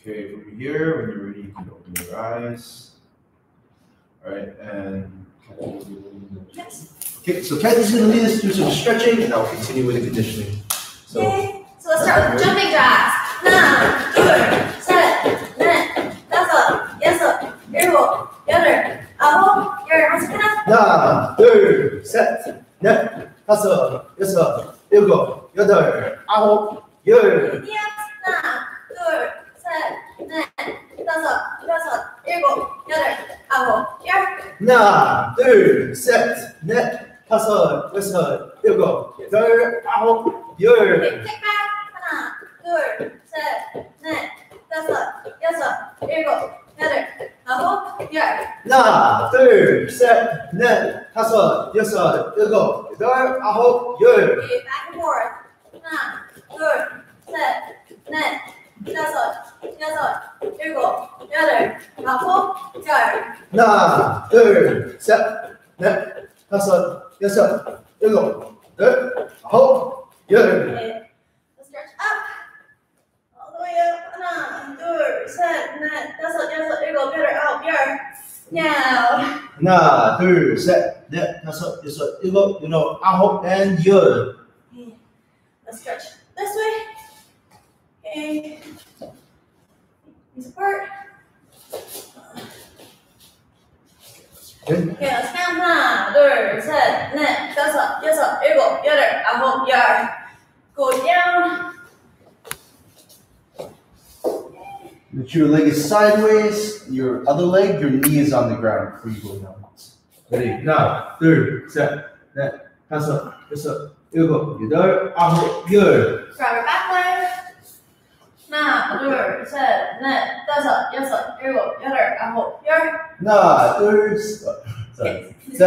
Okay, from here, when you're ready, you can open your eyes. All right, and yes. Okay, so Cathy's going to lead us through some stretching, and I'll continue with the conditioning. So, okay, so let's start with jumping jacks. 1, 2, 3, 4, 5, 6, 7, 8, 9, 10, 11, 12, 13, 14, 15, 16, 17, 18, 19, 20, 21, 22, 23, 24, 25, 26, 27, 28, 29, 30, 31, 32, 33, 34, 35, 36, 37, 38, 39, 40, 41, 42, 43, 44, 45, 46, 47, 48, 49, 50, 51, 52, 53, 54, 55, 56, 57, 58, 59, 60, 61, 62, 63, 64, 65, 66, 67, 68, 69, 70, 71, 72, 73, 74, 75, 76, 77, 78, 79, 80, 81, 82, 83, 84, 85, 86, 7, 8, 9, 10, 11, 12, 13, 14, 15, 16, 17, 18, 19, 20, 21, 22, 23, 24, 25, 26, 27, 28, 29, 30, 31, 32, 33, 34, 35, 36, 37, 38, 39, 40, 41, 42, 43, 44, 45, 46, 47, 48, 49, 50, 51, 52, 53, 54, 55, 56, 57, 58, 59, 60, 61, 62, 63, 64, 65, 66, 67, 68, 69, 70, 71, 72, 73, 74, 75, 66, 67, 78, 69, 80, 81, 82, 83, 84, 55, 56, 57, 58, 59, 60, 61, 62, 63, 64, 65, 66, 67, 68, 69, 70, 71, 72, 73, 84, 55, 56, 57, Let's stretch this way. Knees apart. Okay, let's count. 1, 2, 3, 4, 5, 6, 7, 8, 9, 10, 11, 12, 13, 14. Go down. Make sure your leg is sideways. Your other leg, your knee is on the ground before you go down. Ready? 1, 2, 3, 4, 5, 6, 7, 8, 9, 10, 11, 12, 13. Grab your back leg. 1, 2, 3, 4, 5, 6, 7, 8, 9, 10, 11, 12, 13. 1, 2, 3, 4, 5, 6, 7, 8, 9,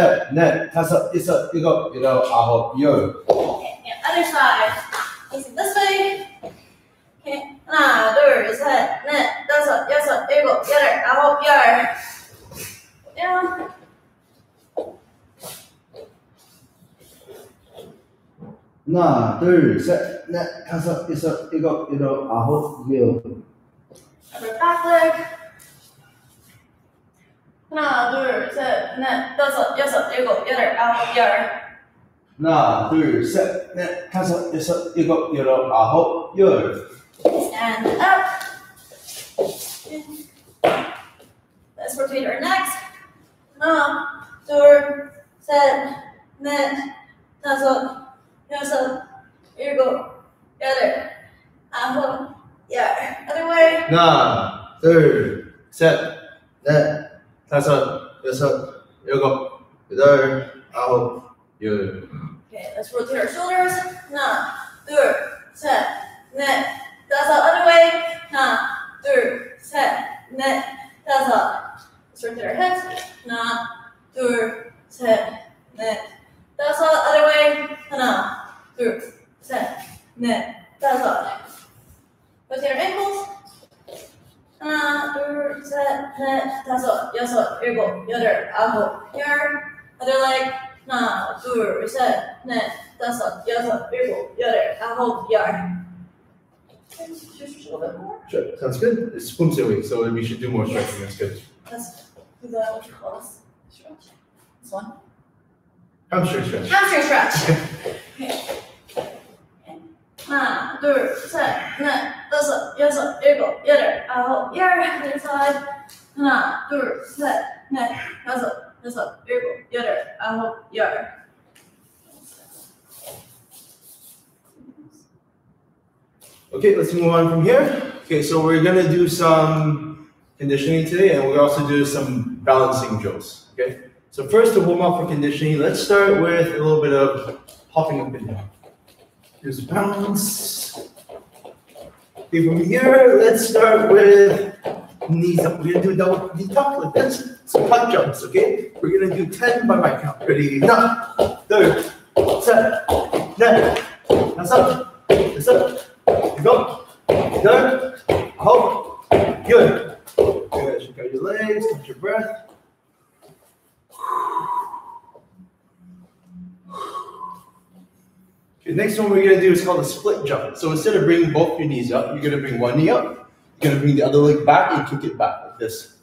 10, 11, 12, 13. Okay, other side. Facing this way. Okay. 1, 2, 3, 4, 5, 6, 7, 8, 9, 10, 11, 12, 13. Go down. Upper back leg. 1, 2, 3, 4, 5, 6, 7, 8, 9, 10, 11, 12, 13. 1, 2, 3, 4, 5, 6, 7, 8, 9, 10, 11, 12. Stand up. Let's rotate our necks. 1, 2, 3, 4, 5, 6, 7, 8, 9, 10. So here we go. The other. Yeah. Other way. 1, 2, 3, 4, 5, 6, 7, 8, 9, 10, 11, 12. Okay, let's rotate our shoulders. 1, 2, 3, 4, 5, 6, 7, 8, 9, 10. Other way. 1, 2, 3, 4, 5, 6, 7, 8, 9, 10. Let's rotate our hips. 1, 2, 3, 4, 5, 6, 7, 8. That's all. Other way. 1, 2, 3, 4. That's all. Rotate your ankles. 1, 2, 3, 4. That's all. Yes, all. Here go. The other. Here. Other leg. 1, 2, 3, 4. That's all. Yes, all. Here go. The other. Here. Just a little bit more. Sure. Sounds good. It's Poomsae week, so we should do more stretching. That's good. Let's do the what you call this stretch. This one. Hamstring stretch. Hamstring stretch. Okay. 1, 2, 3, 4, 5, 6, 7, 8, 9, 10, 11, 12, 13. Other side. 1, 2, 3, 4, 5, 6, 7, 8, 9, 10, 11, 12. Okay, let's move on from here. Okay, so we're gonna do some conditioning today, and we'll also do some balancing drills. Okay. So first, to warm up for conditioning, let's start with a little bit of hopping up and down. Here's a bounce. Okay, from here, let's start with knees up. We're going to do double knee tuck like this. So puck jumps, okay? We're going to do 10 by my count. Ready? 1, 2, 3, 4, 5. That's up. That's up. Go. Go. Hold. Good. Good. Check out your legs. Catch your breath. The next one we're going to do is called a split jump. So instead of bringing both your knees up, you're going to bring one knee up. You're going to bring the other leg back and kick it back like this.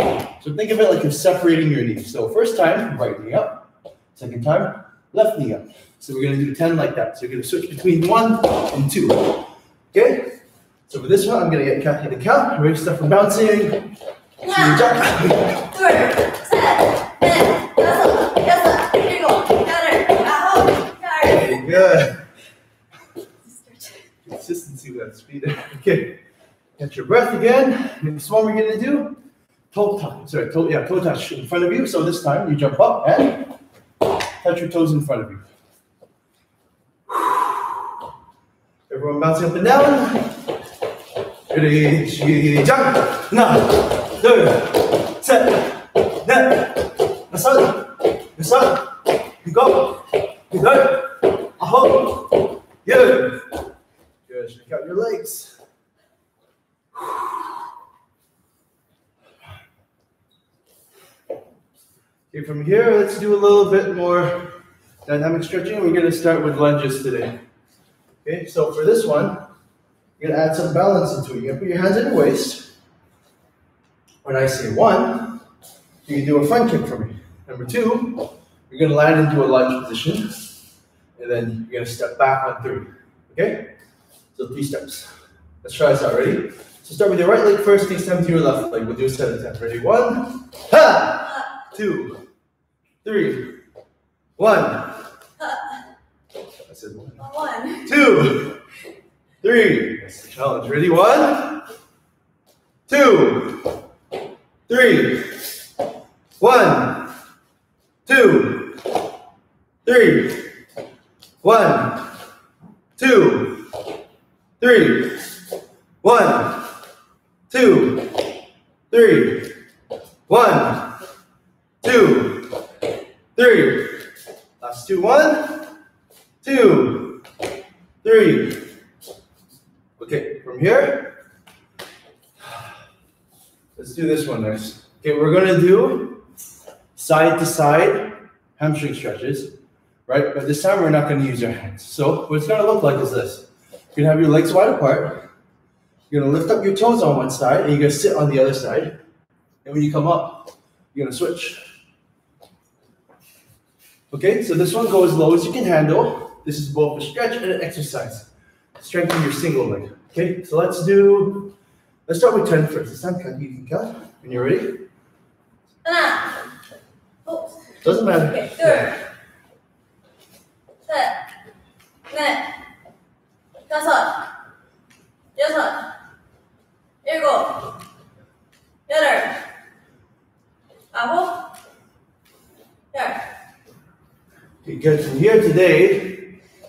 So think of it like you're separating your knees. So first time, right knee up. Second time, left knee up. So we're going to do 10 like that. So you're going to switch between 1 and 2. Okay? So for this one, I'm going to get Cathy to count. Ready to start from bouncing. One, two, three, good. Consistency with speed. Okay. Get your breath again. Next one we're going to do toe touch in front of you. So this time you jump up and touch your toes in front of you. Everyone bouncing up and down. Ready, jump. One, two, three, go. Go. Hold. Good. Good. Shake out your legs. Okay, from here, let's do a little bit more dynamic stretching. We're going to start with lunges today. Okay, so for this one, you're going to add some balance into it. You're going to put your hands in your waist. When I say one, you can do a front kick for me. Number two, you're going to land into a lunge position. And then you're going to step back on three. Okay? So 3 steps. Let's try this out. Ready? So start with your right leg first, next time to your left leg. We'll do a 7-10. Ready? 1, ha! 2, 3, 1. I said 1. 2, 3. That's the challenge. Ready? 1, 2, 3, 1, 2, 3. 1, 2, 3. 1, 2, 3. 1, 2, 3. Last 2. 1, 2, 3. Okay, from here, let's do this one next. Okay, we're gonna do side to side hamstring stretches. Right? But this time we're not going to use our hands. So what it's going to look like is this. You're going to have your legs wide apart. You're going to lift up your toes on one side, and you're going to sit on the other side. And when you come up, you're going to switch. Okay, so this one goes as low as you can handle. This is both a stretch and an exercise. Strengthen your single leg. Okay, so let's start with 10 first. This time, you can count when you're ready. Doesn't matter. Okay, yeah. Okay, good. From here today,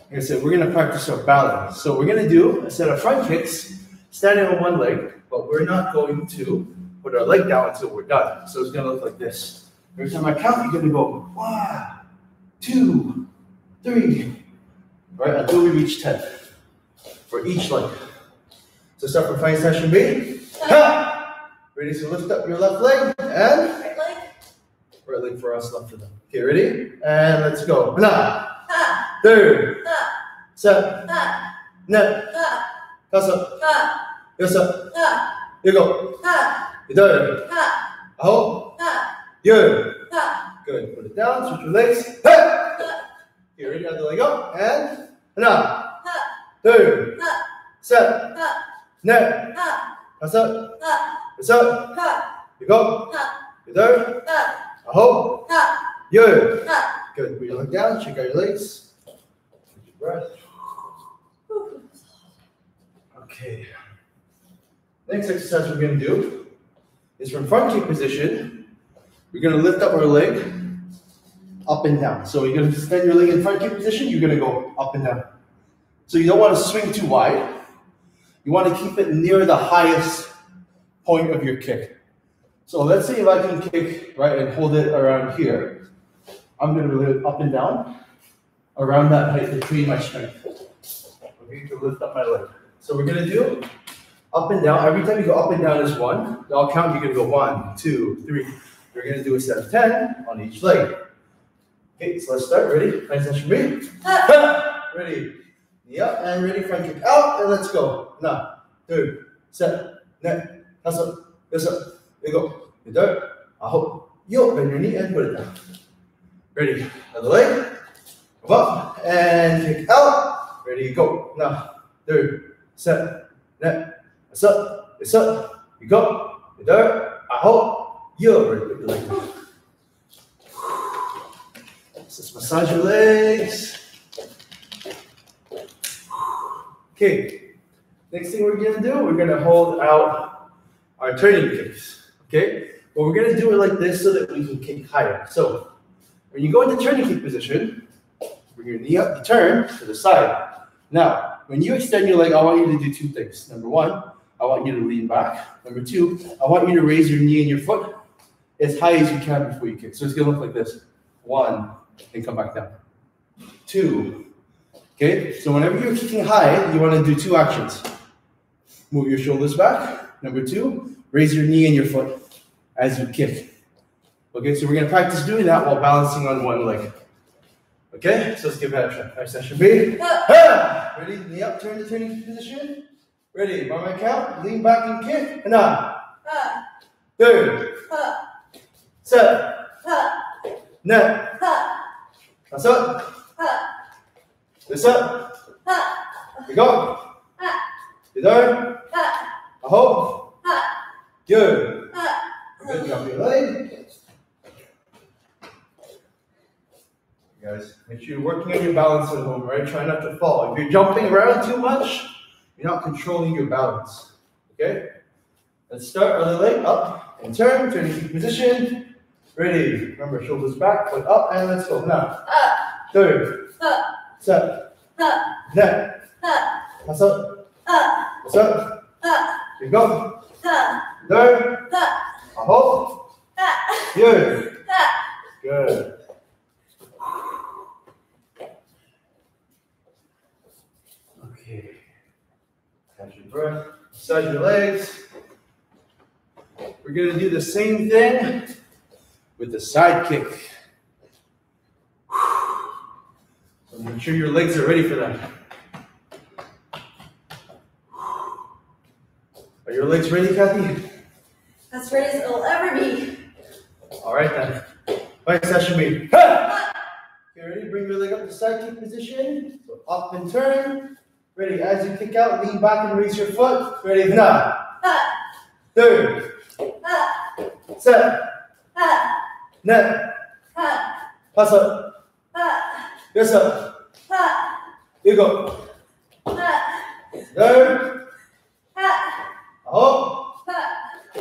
like I said, we're going to practice our balance. So we're going to do a set of front kicks, standing on one leg, but we're not going to put our leg down until we're done. So it's going to look like this. Every time I count, you're going to go 1, 2, 3, right, until we reach 10 for each leg. So start from flying session B. Ha! Ready? So lift up your left leg and right leg for us, left for them. Okay, ready? And let's go. 1, 2, 3, 7, 8, 9, 10, 11, 12, 13, 14, 15, 16, 17, 18, 19, 20. Good. Put it down. Switch your legs. Okay, ready? Other leg up. And 1, 2, 7, 8, 9, 10, 11, 12. You go. 2, 3, a hole. You. Good. Put your leg down. Check out your legs. Take your breath. Okay. Next exercise we're going to do is from front kick position. We're going to lift up our leg. Up and down. So you're going to extend your leg in front kick position, you're going to go up and down. So you don't want to swing too wide. You want to keep it near the highest point of your kick. So let's say if I can kick, right, and hold it around here. I'm going to lift up and down around that height to train my strength. I'm going to lift up my leg. So we're going to do up and down. Every time you go up and down is one. I'll count, you're going to go 1, 2, 3. We're going to do a set of 10 on each leg. Okay, so let's start. Ready? Nice and straight. Ready. Yep, and ready, front kick out, and let's go. Now, two, set, neck, hustle, yes up. Here we go. You don't. I hope you open your knee and put it down. Ready. Other leg. Come up and kick out. Ready, go. Now, two, set, neck, yes up. Yes up. You go. You don't. I hope you open your leg. Just massage your legs. Okay. Next thing we're gonna do, we're gonna hold out our turning kicks. Okay. But we're gonna do it like this so that we can kick higher. So when you go into turning kick position, bring your knee up, turn to the side. Now, when you extend your leg, I want you to do two things. Number one, I want you to lean back. Number two, I want you to raise your knee and your foot as high as you can before you kick. So it's gonna look like this. One, and come back down. Two. Okay, so whenever you're kicking high, you want to do two actions. Move your shoulders back. Number two, raise your knee and your foot as you kick. Okay, so we're going to practice doing that while balancing on one leg. Okay, so let's give that a try. All right, session B. Ready, knee up, turn to turning position. Ready, by my count, lean back and kick. And on. Third. Set. Neck. That's up. This up. We go. You done. I hope. Good. Good job, your leg. You guys, make sure you're working on your balance at home, right? Try not to fall. If you're jumping around too much, you're not controlling your balance. Okay? Let's start. Other leg up and turn. Turn into position. Ready. Remember, shoulders back, foot up, and let's go. Now. Third. Set. Neck. Pass up. Pass up. Here we go. Third. A hold. Good. Good. Okay. Catch your breath. Massage your legs. We're going to do the same thing with the side kick. So make sure your legs are ready for that. Are your legs ready, Cathy? As ready as it'll ever be. All right then. All right, session B. Okay, ready? Bring your leg up to side kick position. So up and turn. Ready? As you kick out, lean back and raise your foot. Ready? Now. Two. Set. Neck. Pass up. Yes up. You go. Turn. Oh.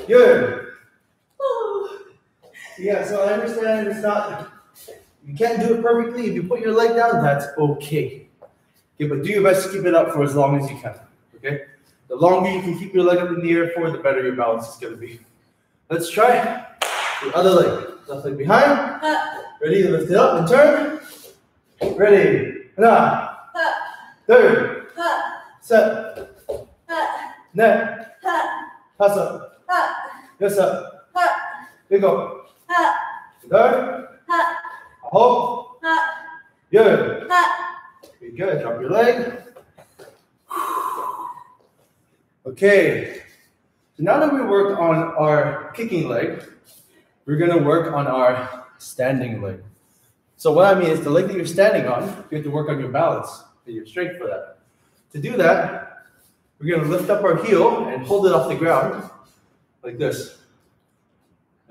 Good. Yeah, so I understand it's not, you can't do it perfectly. If you put your leg down, that's okay. Okay, but do your best to keep it up for as long as you can. Okay? The longer you can keep your leg up in the air for, the better your balance is going to be. Let's try the other leg. Left leg behind. Ready, lift it up and turn. Ready. Now. Third. Set. Neck. Pass up. Yes up. Here we go. Turn. Hold. Good. Be good. Drop your leg. Okay. So now that we worked on our kicking leg, we're going to work on our standing leg. So what I mean is the leg that you're standing on, you have to work on your balance and your strength for that. To do that, we're going to lift up our heel and hold it off the ground like this.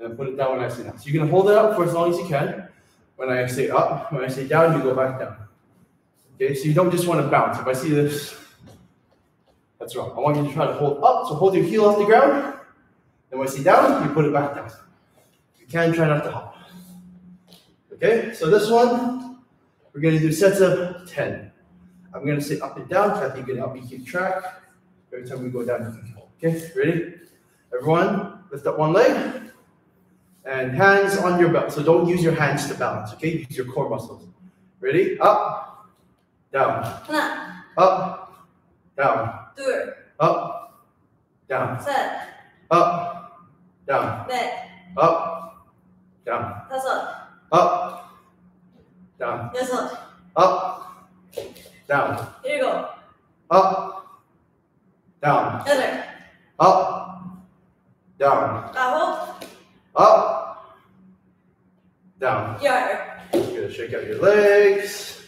And put it down when I say down. So you're going to hold it up for as long as you can. When I say up, when I say down, you go back down. Okay, so you don't just want to bounce. If I see this, that's wrong. I want you to try to hold up. So hold your heel off the ground. And when I say down, you put it back down. Can try not to hop. Okay, so this one, we're going to do sets of 10. I'm going to say up and down. Cathy, you're going to help me keep track. Every time we go down, you can go. Okay, ready? Everyone, lift up one leg. And hands on your belt. So don't use your hands to balance, okay? Use your core muscles. Ready? Up. Down. Up. Down. Up. Down. Up. Down. Up. Down. That's up. Up. Down. That's up. Up. down, up, down, up, down, up, down. You're gonna shake out your legs.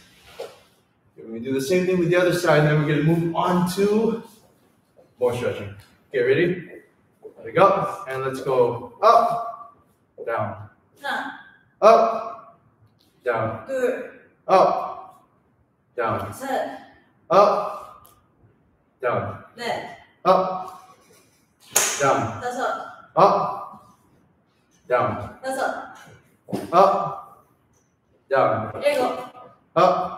We're gonna do the same thing with the other side, and then we're gonna move on to more stretching. Okay, ready? Leg up, and let's go up, down, up, down, up, down, up, down, up, down, up, down, up, down, up, down, up, down, up,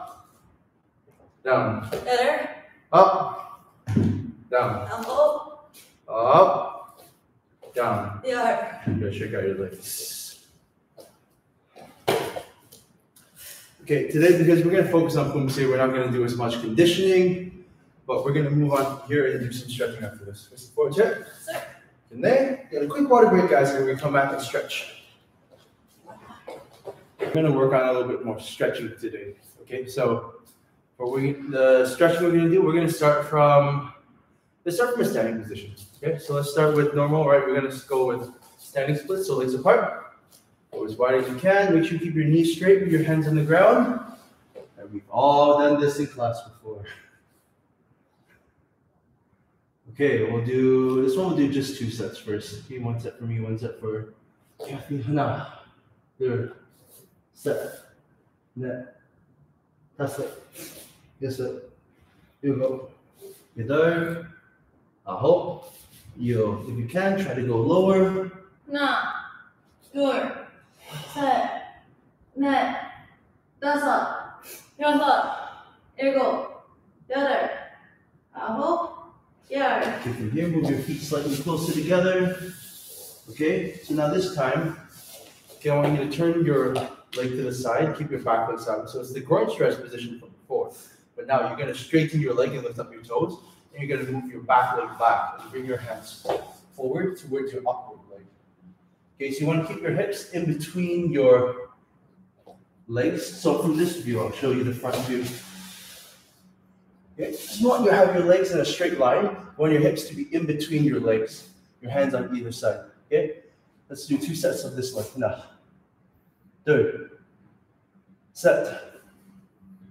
down. Okay, shake out your legs. Okay, today, because we're going to focus on Poomsae, we're not going to do as much conditioning, but we're going to move on here and do some stretching after this. Let's forward check. And then, get a quick water break, guys, and we're going to come back and stretch. We're going to work on a little bit more stretching today. Okay, so for the stretching we're going to do, we're going to start from, let's start from a standing position. Okay, so let's start with normal, right? We're going to go with standing splits, so legs apart. Go as wide as you can. Make sure you keep your knees straight with your hands on the ground. And we've all done this in class before. Okay, we'll do this one. We'll do just 2 sets first. Okay, 1 set for me, 1 set for Kathy. Hana. Third set. Net. That's it. Yes, sir. You go. You do. I hope. You, if you can, try to go lower. No. Good. 셋, 넷, 다섯, 여섯, 일곱, 여덟, 아홉, 열. Okay, from here, move your feet slightly closer together. Okay, so now this time, okay, I want you to turn your leg to the side, keep your back leg out. So it's the groin stretch position from before. But now you're going to straighten your leg and lift up your toes, and you're going to move your back leg back and bring your hands forward towards your upward leg. Okay, so you want to keep your hips in between your legs. So from this view, I'll show you the front view. Okay, you want to have your legs in a straight line. You want your hips to be in between your legs. Your hands on either side. Okay, let's do 2 sets of this one. Now, do set,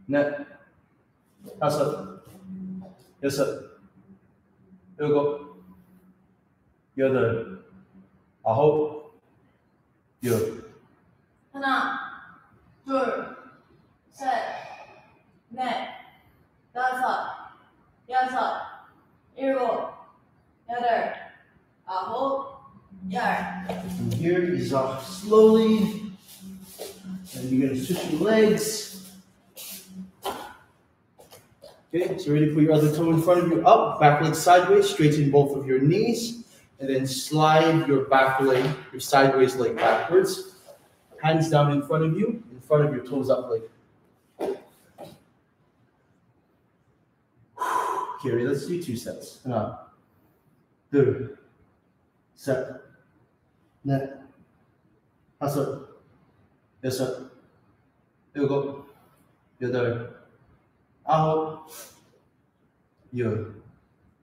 net, asset, yasset, yogo, yodo, aho. Yo. 하나, 둘, 셋, 넷, 다섯, 여섯, 일곱, 여덟, 아홉, 열. From here, ease off slowly. And you're going to switch your legs. Okay, so ready, put your other toe in front of you, up, back leg sideways, straighten both of your knees. And then slide your back leg, your sideways leg backwards. Hands down in front of you, in front of your toes up leg. Okay, let's do 2 sets. One, two, set, net, 다섯, 여섯, 일곱, 여덟, 아홉, 열.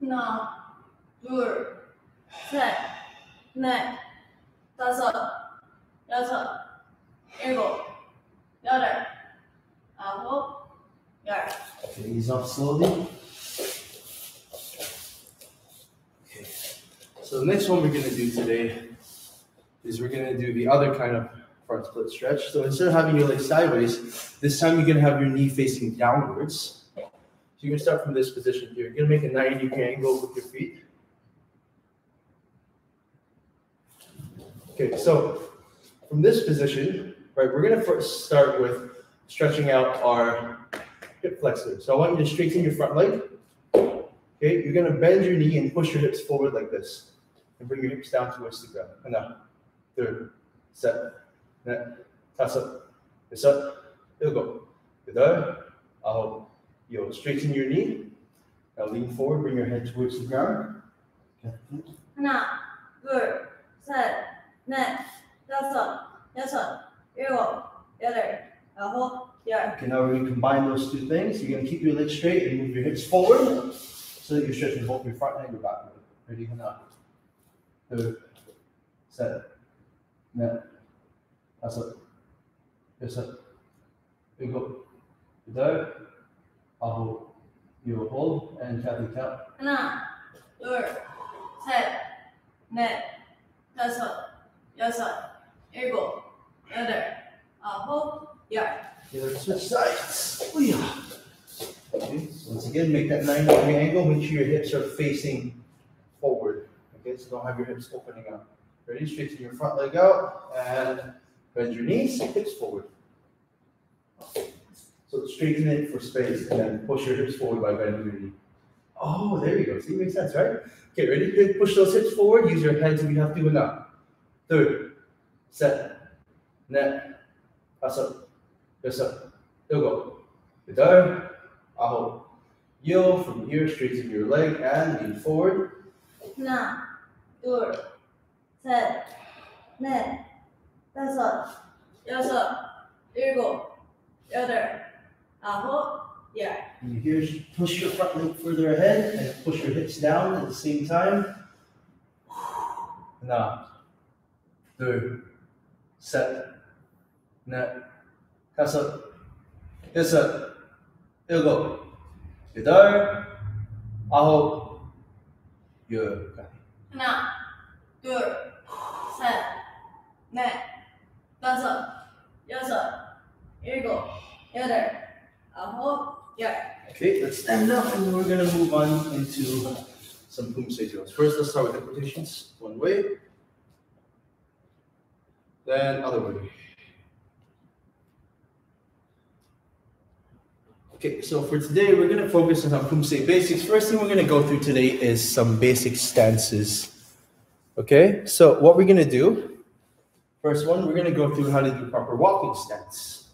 하나, 둘. 셋, 넷, 다섯, 여섯, 일곱, 여덟, 아홉, 열. Okay, ease off slowly. Okay. So the next one we're going to do today is we're going to do the other kind of front split stretch. So instead of having your leg sideways, this time you're going to have your knee facing downwards. So you're going to start from this position here. You're going to make a 90-degree angle with your feet. Okay, so from this position, right, we're going to first start with stretching out our hip flexors. So I want you to straighten your front leg. Okay, you're going to bend your knee and push your hips forward like this. And bring your hips down towards the ground. And now, third, set, net, tasa, yasa, ilgo, yada, aho, yo. Straighten your knee. Now lean forward, bring your head towards the ground. Hana, gur, set. 넷, 다섯, 여섯, 일곱, 여덟, 아홉, Yeah. Okay, now we're going to combine those two things. You're going to keep your legs straight and move your hips forward so that you're stretching both your front and your back leg. Ready? Hana. 2, 7. Now. That's it. Yes, sir. We go. Down. Aho. You hold and Cathy count. 1, 2, 3, 4, 5, 6, 7, 8, 9, 10, 11, 12, yeah. Okay, switch sides. Oh, yeah. Okay, so once again, make that 9-degree angle. Make sure your hips are facing forward. Okay, so don't have your hips opening up. Ready? Straighten your front leg out and bend your knees, hips forward. So straighten it for space and then push your hips forward by bending your knee. Oh, there you go. See, it makes sense, right? Okay, ready? Good. Push those hips forward. Use your hands if you have to. Now. 3, 7, 8. Pass up. Yes, up. You'll go. Vidar. Aho. Yo, from here, straighten your leg and lean forward. 1, 2, 3, 4, 5, 6, 7, 8, 9, 10, 11, 12, yeah. And here, push your front leg further ahead and push your hips down at the same time. 1, 2, 3, 4, 5, 6, 7, 8, 9, 10, 11, 12, okay, let's stand up and we're going to move on into some Poomsae drills. First, let's start with the rotations. One way, then other way. Okay, so for today, we're going to focus on some Poomsae basics. First thing we're going to go through today is some basic stances. Okay, so what we're going to do, first one, we're going to go through how to do proper walking stance.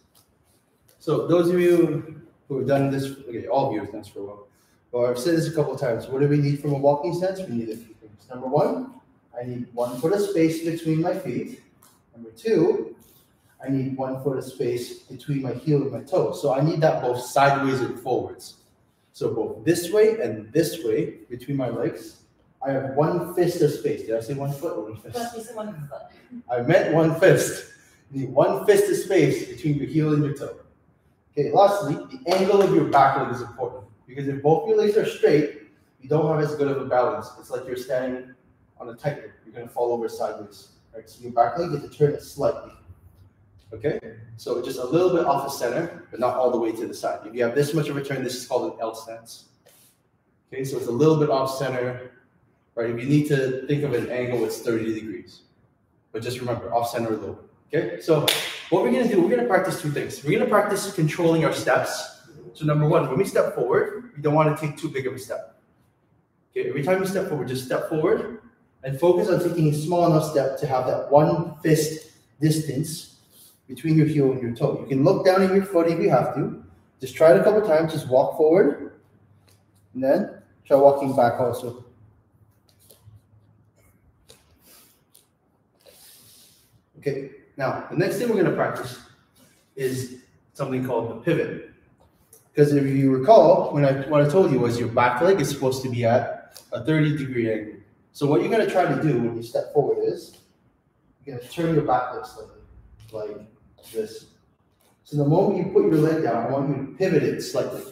So those of you who have done this, okay, all of you have done this for a while, or I've said this a couple of times, what do we need from a walking stance? We need a few things. Number one, I need 1 foot of space between my feet. Number two, I need 1 foot of space between my heel and my toe. So I need that both sideways and forwards. So both this way and this way between my legs. I have 1 fist of space. Did I say 1 foot or 1 fist? You said 1 foot. I meant 1 fist. You need 1 fist of space between your heel and your toe. Okay, lastly, the angle of your back leg is important because if both your legs are straight, you don't have as good of a balance. It's like you're standing on a tightrope. You're going to fall over sideways. Right? So your back leg gets to turn it slightly. Okay, so just a little bit off the center, but not all the way to the side. If you have this much of a turn, this is called an L stance. Okay, so it's a little bit off center. Right, if you need to think of an angle, it's 30 degrees. But just remember, off center or lower. Okay, so what we're going to do, we're going to practice two things. We're going to practice controlling our steps. So number one, when we step forward, we don't want to take too big of a step. Okay, every time you step forward, just step forward and focus on taking a small enough step to have that 1 fist distance between your heel and your toe. You can look down at your foot if you have to. Just try it a couple of times. Just walk forward and then try walking back also. Okay, now the next thing we're going to practice is something called the pivot. Because if you recall, what I told you was your back leg is supposed to be at a 30-degree angle. So what you're going to try to do when you step forward is you're going to turn your back leg slightly, like this. So the moment you put your leg down, I want you to pivot it slightly.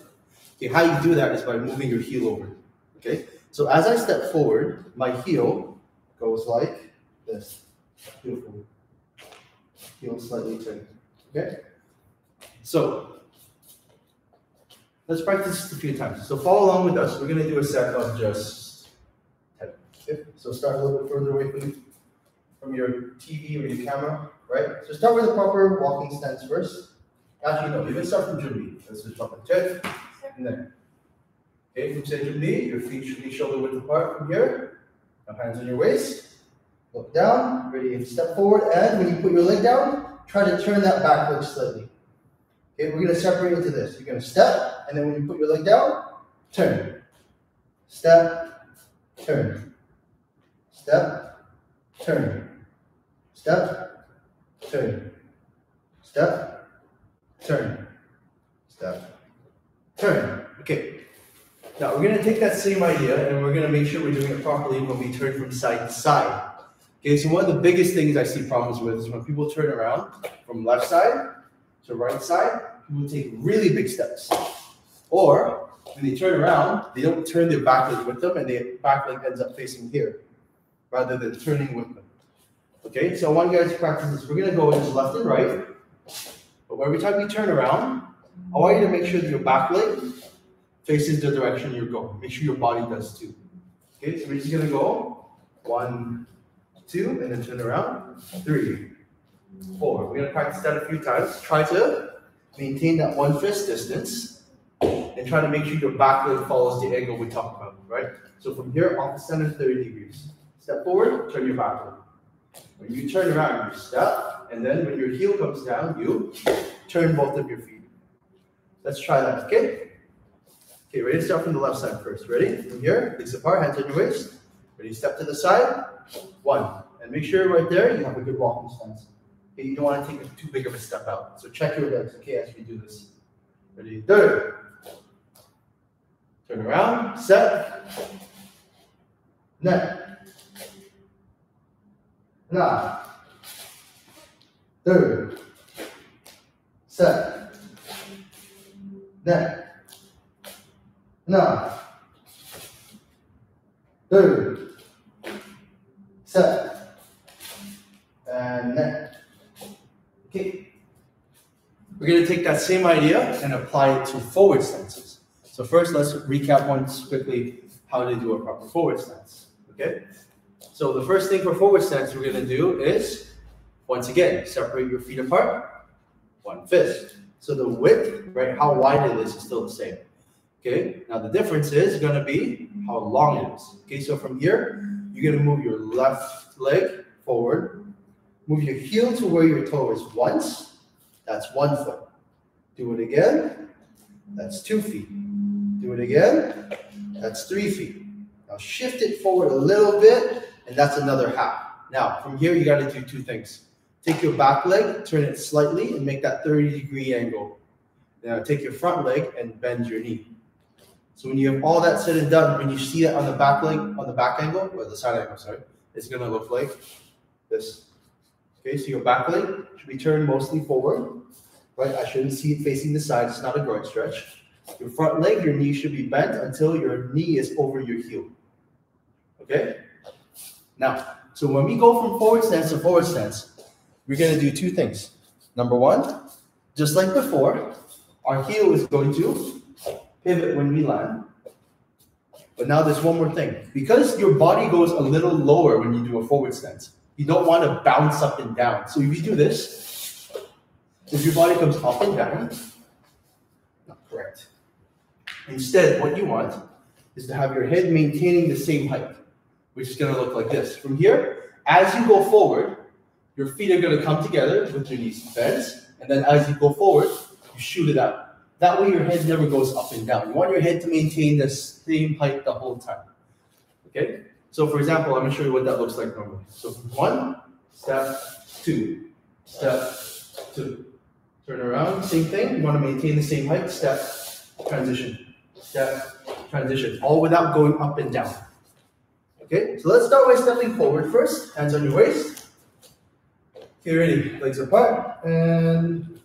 Okay, how you do that is by moving your heel over. Okay, so as I step forward, my heel goes like this. Beautiful. Heel slightly turned. Okay? So let's practice this a few times. So follow along with us. We're going to do a set of just 10. Okay? So start a little bit further away from your TV or your camera, right? So start with the proper walking stance first. Actually, no, we can start from Jumbi. Let's just jump check. And then, okay, from say Jumbi, your feet should be shoulder width apart from here. Now hands on your waist. Look down, ready, and step forward, and when you put your leg down, try to turn that back leg slightly. Okay, we're going to separate into this. You're going to step, and then when you put your leg down, turn. Step, turn. Step, turn. Step, turn. Step, turn. step, turn. Okay. Now we're going to take that same idea and we're going to make sure we're doing it properly when we turn from side to side. Okay, so one of the biggest things I see problems with is when people turn around from left side to right side, people take really big steps. Or when they turn around, they don't turn their back leg with them and their back leg ends up facing here rather than turning with them. Okay, so I want you guys to practice this. We're going to go just left and right, but every time you turn around, I want you to make sure that your back leg faces the direction you're going. Make sure your body does too. Okay, so we're just going to go 1, 2, and then turn around. 3, 4. We're going to practice that a few times. Try to maintain that 1 fist distance and try to make sure your back leg follows the angle we talked about, right? So from here, off the center, 30 degrees. Step forward, turn your back leg. When you turn around, you step, and then when your heel comes down, you turn both of your feet. Let's try that, okay? Okay, ready to start from the left side first. Ready? From here, legs apart, hands on your waist. Ready, step to the side. 1. And make sure right there you have a good walking stance. Okay, you don't want to take too big of a step out. So check your legs, okay, as we do this. Ready? 3rd. Turn around. Set. Neck. 9, 3rd. Set. Neck. 9, 3rd, set, and neck. Okay. We're going to take that same idea and apply it to forward stances. So first, let's recap once quickly how to do a proper forward stance. Okay. So the first thing for forward stance we're going to do is, once again, separate your feet apart, 1 fist. So the width, right, how wide it is still the same. Okay, now the difference is going to be how long it is. Okay, so from here, you're going to move your left leg forward. Move your heel to where your toe is once. That's 1 foot. Do it again. That's 2 feet. Do it again. That's 3 feet. Now shift it forward a little bit, and that's another half. Now, from here, you got to do 2 things. Take your back leg, turn it slightly, and make that 30-degree angle. Now take your front leg and bend your knee. So when you have all that said and done, when you see it on the back leg, on the back angle, or the side angle, sorry, it's going to look like this. Okay, so your back leg should be turned mostly forward, right? I shouldn't see it facing the side. It's not a groin stretch. Your front leg, your knee should be bent until your knee is over your heel. Okay? Now, so when we go from forward stance to forward stance, we're going to do 2 things. Number 1, just like before, our heel is going to pivot when we land. But now there's one more thing. Because your body goes a little lower when you do a forward stance, you don't want to bounce up and down. So if you do this, if your body comes up and down, not correct. Instead, what you want is to have your head maintaining the same height, which is going to look like this. From here, as you go forward, your feet are going to come together with your knees bent, and then as you go forward, you shoot it out. That way your head never goes up and down. You want your head to maintain the same height the whole time. Okay? So for example, I'm going to show you what that looks like normally. So 1, step, 2, step, 2. Turn around, same thing. You want to maintain the same height. Step, transition, step, transition. All without going up and down. Okay? So let's start by stepping forward first. Hands on your waist. Okay, ready? Legs apart. And...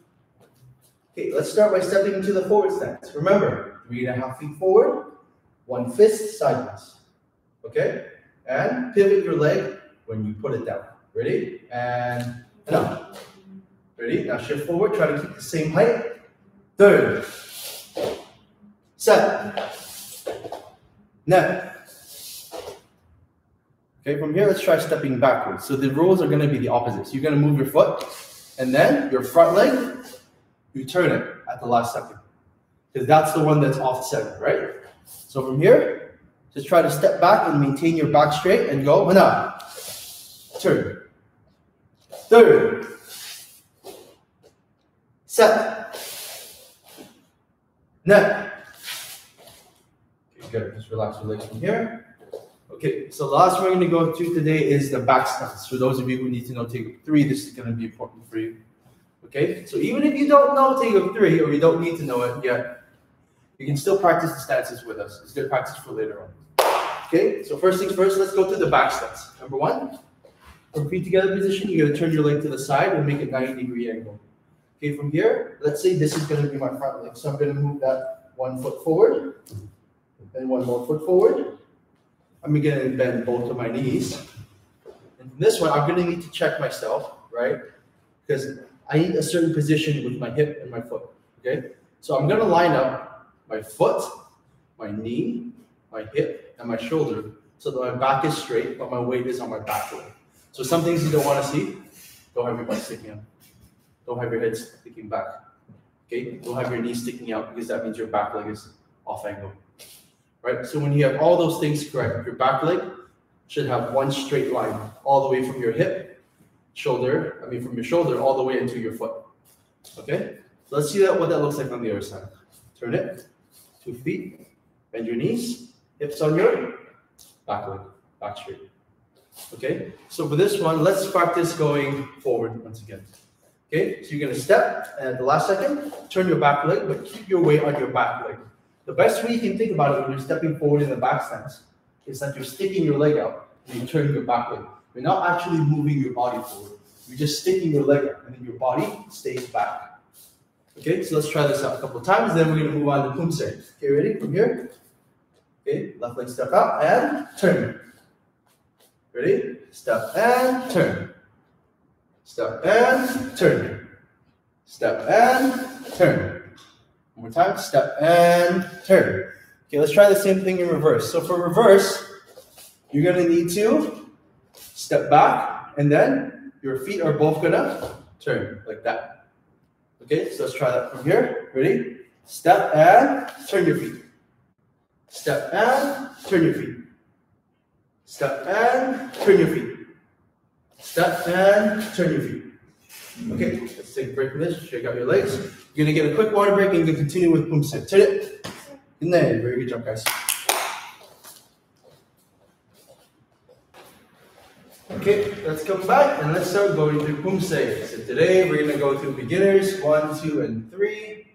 okay, let's start by stepping into the forward stance. Remember, 3.5 feet forward, 1 fist sideways. Okay? And pivot your leg when you put it down. Ready? And up. Ready? Now shift forward. Try to keep the same height. 3rd. Set. Neck. Okay, from here, let's try stepping backwards. So the rules are going to be the opposite. So you're going to move your foot, and then your front leg, you turn it at the last second, because that's the one that's off center, right? So from here, just try to step back and maintain your back straight and go, and up, turn, 3rd, set, neck. Okay, good, just relax your legs from here. Okay, so the last one we're going to go to today is the back stance. For those of you who need to know Taegeuk 3, this is going to be important for you. Okay, so even if you don't know Taegeuk 3, or you don't need to know it yet, you can still practice the stances with us. It's good practice for later on. Okay, so first things first, let's go through the back stance. Number one, from feet together position, you're gonna turn your leg to the side and make a 90-degree angle. Okay, from here, let's say this is gonna be my front leg. So I'm gonna move that one foot forward, and one more foot forward. I'm gonna bend both of my knees. And from this one, I'm gonna need to check myself, right? Because I need a certain position with my hip and my foot, okay? So I'm gonna line up my foot, my knee, my hip, and my shoulder so that my back is straight, but my weight is on my back leg. So some things you don't wanna see, don't have your butt sticking out. Don't have your head sticking back, okay? Don't have your knees sticking out because that means your back leg is off angle, right? So when you have all those things correct, your back leg should have one straight line all the way from your hip, shoulder, from your shoulder all the way into your foot, okay? So let's see what that looks like on the other side. Turn it, 2 feet, bend your knees, hips on your back leg, back straight, okay? So for this one, let's practice going forward once again, okay? So you're gonna step, and at the last second, turn your back leg, but keep your weight on your back leg. The best way you can think about it when you're stepping forward in the back stance is that you're sticking your leg out and you turn your back leg. You're not actually moving your body forward. You're just sticking your leg out and then your body stays back. Okay, so let's try this out a couple of times, then we're gonna move on to Poomsae. Okay, ready? From here. Okay, left leg step out and turn. Ready? Step and turn. Step and turn. Step and turn. One more time, step and turn. Okay, let's try the same thing in reverse. So for reverse, you're gonna need to step back and then your feet are both gonna turn like that. Okay, so let's try that from here. Ready? Step and turn your feet. Step and turn your feet. Step and turn your feet. Step and turn your feet. Okay, let's take a break from this, shake out your legs. You're gonna get a quick water break and then continue with Poomsae. Turn it. Good night. Very good job, guys. Okay, let's come back and let's start going through Poomsae. So today we're gonna go through beginners, 1, 2, and 3.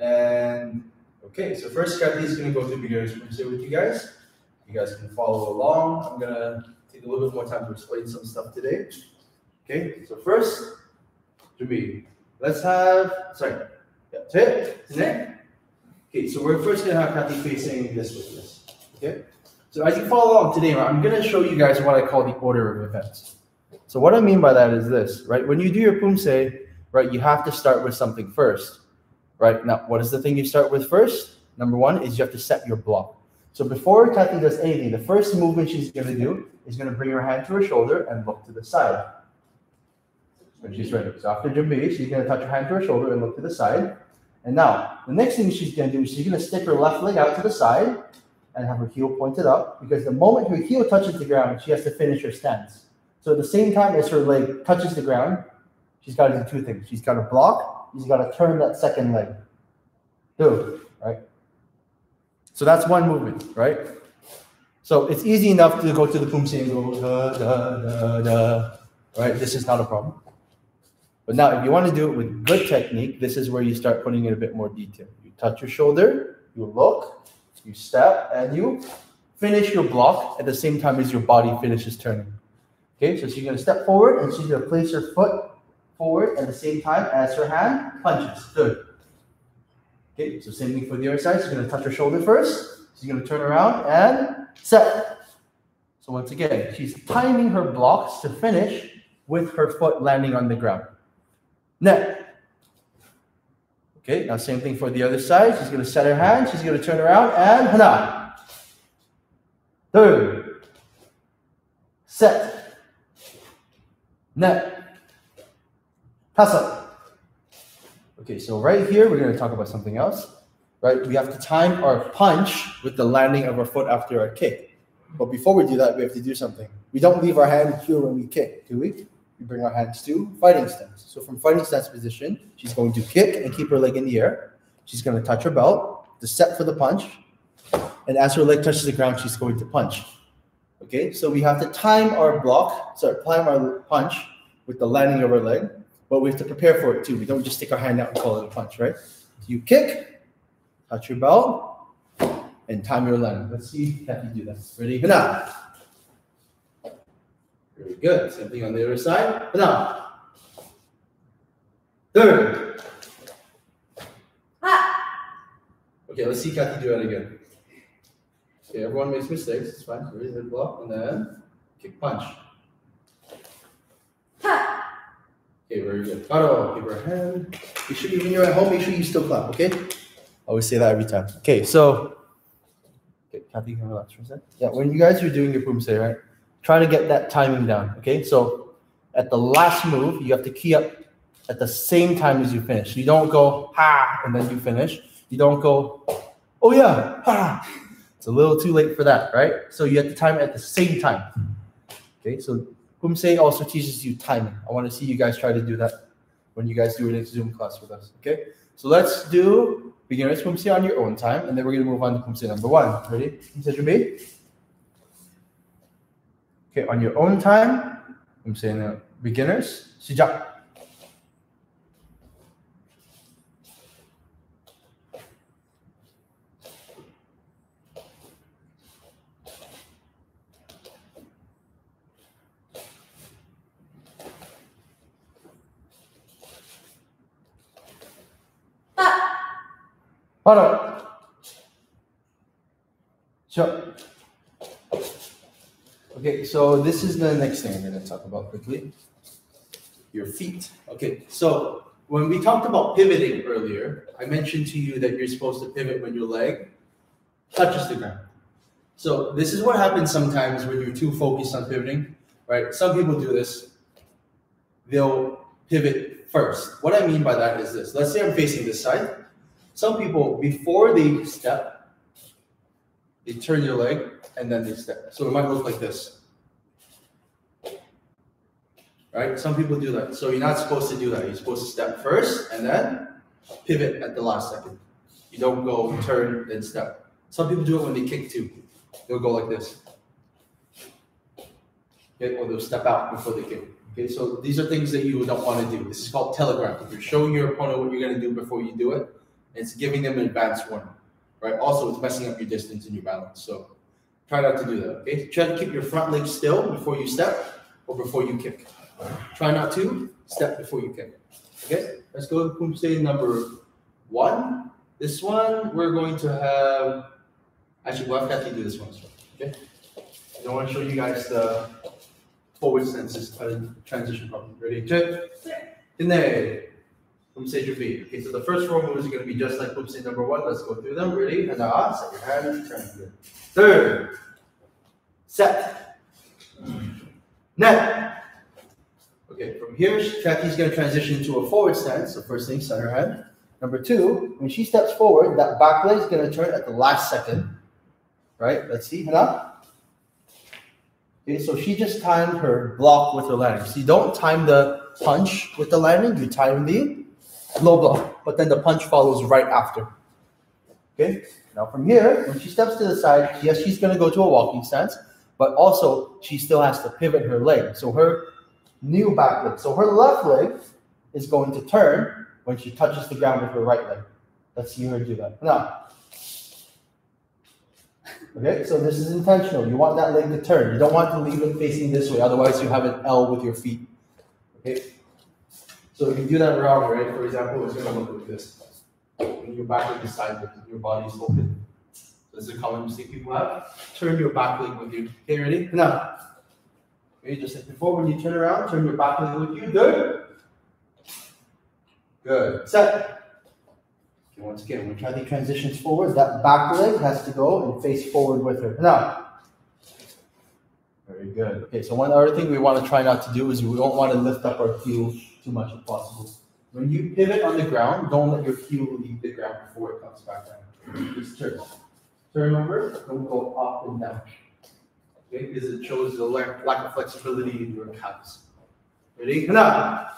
And okay, so first Cathy's gonna go through beginners Poomsae with you guys. You guys can follow along. I'm gonna take a little bit more time to explain some stuff today. Okay, so first, okay, so we're first gonna have Cathy facing this with this. Okay, so as you follow along today, I'm gonna show you guys what I call the order of events. So what I mean by that is this, right? When you do your Poomsae, right, you have to start with something first, right? Now, what is the thing you start with first? Number one is you have to set your block. So before Cathy does anything, the first movement she's gonna do is gonna bring her hand to her shoulder and look to the side. When she's ready. So after Jumbi, she's going to touch her hand to her shoulder and look to the side. And now, the next thing she's going to do is she's going to stick her left leg out to the side and have her heel pointed up, because the moment her heel touches the ground, she has to finish her stance. So at the same time as her leg touches the ground, she's got to do two things. She's got to block, she's got to turn that second leg. Two, right? So that's one movement, right? So it's easy enough to go to the Poomsae and go, da, da, da, da, right? This is not a problem. But now, if you want to do it with good technique, this is where you start putting in a bit more detail. You touch your shoulder, you look, you step, and you finish your block at the same time as your body finishes turning. Okay, so she's going to step forward, and she's going to place her foot forward at the same time as her hand punches. Good. Okay, so same thing for the other side. She's going to touch her shoulder first. She's going to turn around and set. So once again, she's timing her blocks to finish with her foot landing on the ground. Next. Okay, now same thing for the other side. She's going to set her hand. She's going to turn around and hana. Third. Set. Next. Tasa. Okay, so right here, we're going to talk about something else. Right? We have to time our punch with the landing of our foot after our kick. But before we do that, we have to do something. We don't leave our hand here when we kick, do we? We bring our hands to fighting stance. So from fighting stance position, she's going to kick and keep her leg in the air. She's going to touch her belt, to set for the punch. And as her leg touches the ground, she's going to punch. Okay, so we have to time our punch with the landing of our leg but we have to prepare for it too. We don't just stick our hand out and call it a punch, right? So you kick, touch your belt, and time your landing. Let's see if you do that. Ready? Hana. Very good. Same thing on the other side. Hana. Third. Ha. Okay, let's see Cathy do that again. Okay, everyone makes mistakes. It's fine. Ready? Hit block and then kick punch. Okay, very good. Karo, give her a hand. Make sure, when you're at home, make sure you still clap, okay? I always say that every time. Okay, so, Cathy, can I relax for a sec? Yeah, when you guys are doing your Poomsae, right? Try to get that timing down, okay? So, at the last move, you have to key up at the same time as you finish. You don't go, ha, and then you finish. You don't go, oh yeah, ha. It's a little too late for that, right? So, you have to time it at the same time, okay? So, Poomsae also teaches you timing. I want to see you guys try to do that when you guys do a next Zoom class with us, okay? So let's do beginner's Poomsae on your own time, and then we're going to move on to Poomsae number one. Ready? Okay, on your own time, Poomsae now. Beginners, 시작. Para. Sure. Okay, so this is the next thing I'm going to talk about quickly. Your feet. Okay, so when we talked about pivoting earlier, I mentioned to you that you're supposed to pivot when your leg touches the ground. So this is what happens sometimes when you're too focused on pivoting, right? Some people do this. They'll pivot first. What I mean by that is this. Let's say I'm facing this side. Some people, before they step, they turn your leg and then they step. So it might look like this, right? Some people do that. So you're not supposed to do that. You're supposed to step first and then pivot at the last second. You don't go turn, then step. Some people do it when they kick too. They'll go like this. Okay? Or they'll step out before they kick. Okay? So these are things that you don't want to do. This is called telegraph. You're showing your opponent what you're going to do before you do it. It's giving them an advance warning, right? Also, it's messing up your distance and your balance. So try not to do that, okay? Try to keep your front leg still before you step or before you kick. Try not to step before you kick, okay? Let's go to Poomsae number one. This one, we're going to have... Actually, we'll have Cathy do this one as well, okay? I want to show you guys the forward senses, how to transition properly. Ready? Check. Inne. Poomsae Jubi. Okay, so the first four moves are going to be just like Poomsae number one. Let's go through them. Ready? And now, set your hand. Turn good. Third. Set. Net. Okay, from here, Cathy's going to transition to a forward stance. So first thing, set her hand. Number two, when she steps forward, that back leg is going to turn at the last second. Right? Let's see. Hana. Okay, so she just timed her block with her landing. So you don't time the punch with the landing. You time the low blow, but then the punch follows right after. Okay, now from here, when she steps to the side, yes, she's going to go to a walking stance, but also she still has to pivot her leg. So her new back leg, so her left leg is going to turn when she touches the ground with her right leg. Let's see her do that. Now, okay, so this is intentional. You want that leg to turn. You don't want to leave it facing this way, otherwise you have an L with your feet. Okay. So if you do that round, right, for example, it's going to look like this. When your back leg is sideways, your body is open. This is a common mistake people have. Turn your back leg with you. Okay, ready? Now, okay, just like before, when you turn around, turn your back leg with you. Good. Good. Set. Okay, once again, when Cathy transitions forward, that back leg has to go and face forward with her. Now. Very good. Okay, so one other thing we want to try not to do is we don't want to lift up our heel too much if possible. When you pivot on the ground, don't let your heel leave the ground before it comes back down. Just turn. Turn over, don't go up and down. Okay, because it shows the lack of flexibility in your calves. Ready? Hana.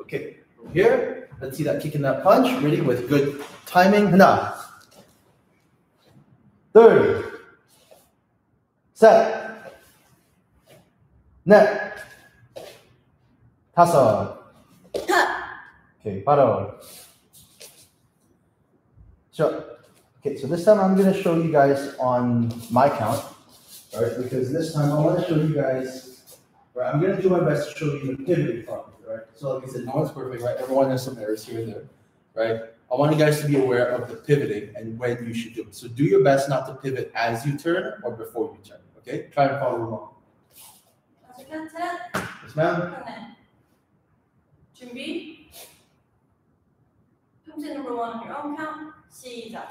Okay, from here, let's see that kick and that punch. Ready? With good timing. Hana. Third. Set. Net. 다섯. Okay, 바로. Okay, so this time I'm going to show you guys on my count, right? Because this time I want to show you guys, right? I'm going to do my best to show you the pivoting properly, right? So like I said, no one's perfect, right? Everyone has some errors here and there, right? I want you guys to be aware of the pivoting and when you should do it. So do your best not to pivot as you turn or before you turn, okay? Try and follow along. Yes, ma'am. 준비. Poomsae number one on your own count. 시작.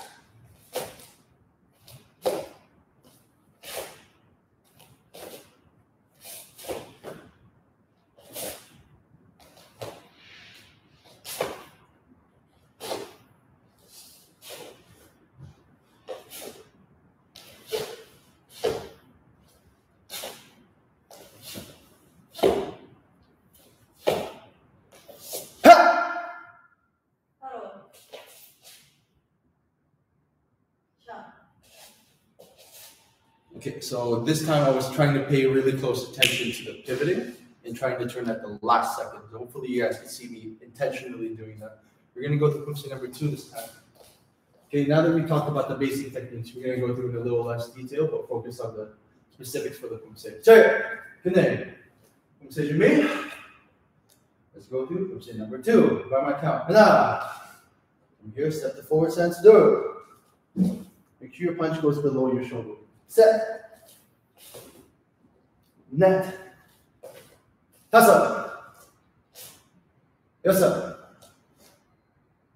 Okay, so this time I was trying to pay really close attention to the pivoting and trying to turn at the last second. So hopefully you guys can see me intentionally doing that. We're going to go through Poomsae number two this time. Okay, now that we talked about the basic techniques, we're going to go through in a little less detail, but focus on the specifics for the Poomsae. So, good name. Poomsae Jumi. Let's go through Poomsae number two. By my count. From here, step to forward stance. Do. Make sure your punch goes below your shoulder. Set. 넷. 다섯. 여섯.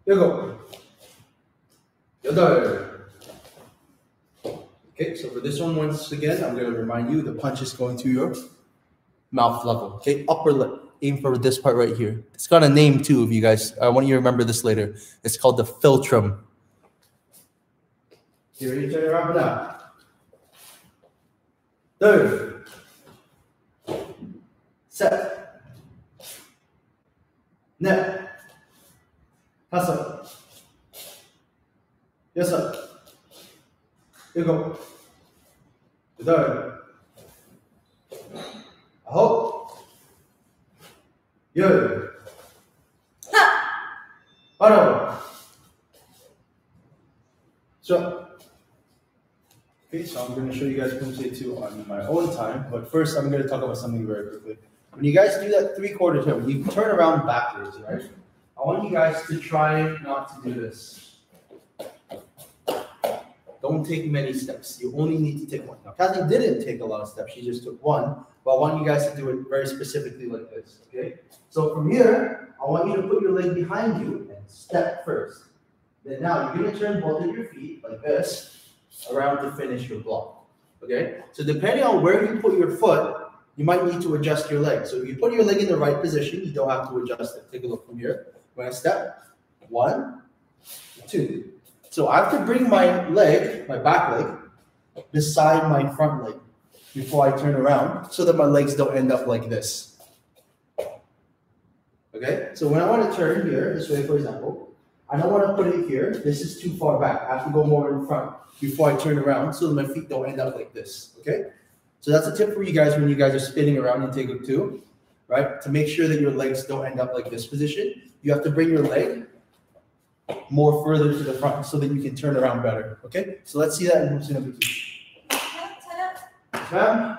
일곱. 여덟. Okay, so for this one, once again, I'm going to remind you the punch is going to your mouth level. Okay, upper lip. Aim for this part right here. It's got a name too, if you guys, I want you to remember this later. It's called the philtrum. You ready to turn around now? Two. Set. 넷. 다섯. 여섯. 일곱. 여덟. 아홉. 열. 바로. 자. Okay, so I'm going to show you guys Poomsae 2 on my own time, but first I'm going to talk about something very quickly. When you guys do that three-quarter turn, when you turn around backwards, right? I want you guys to try not to do this. Don't take many steps. You only need to take one. Now, Cathy didn't take a lot of steps. She just took one, but I want you guys to do it very specifically like this, okay? So from here, I want you to put your leg behind you and step first. Then now you're going to turn both of your feet like this around to finish your block. Okay, so depending on where you put your foot, you might need to adjust your leg. So if you put your leg in the right position, you don't have to adjust it. Take a look from here. When I step, one, two. So I have to bring my leg, my back leg, beside my front leg before I turn around so that my legs don't end up like this. Okay, so when I want to turn here, this way for example, I don't want to put it here. This is too far back. I have to go more in front before I turn around so that my feet don't end up like this, okay? So that's a tip for you guys when you guys are spinning around in Taegeuk 2, right? To make sure that your legs don't end up like this position, you have to bring your leg more further to the front so that you can turn around better, okay? So let's see that in Poomsae number 2. Poomsae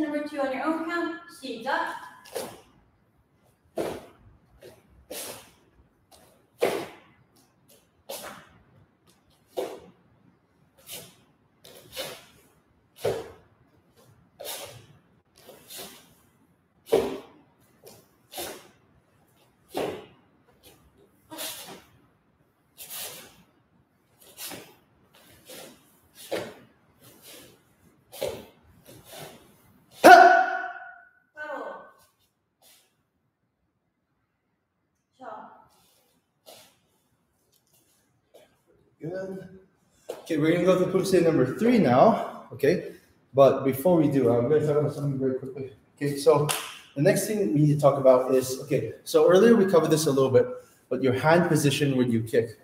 number 2 on your own count. 시작. Good. Okay, we're going to go to Poomsae number three now, okay? But before we do, I'm going to talk about something very quickly. Okay, so the next thing we need to talk about is, okay, so earlier we covered this a little bit, but your hand position when you kick,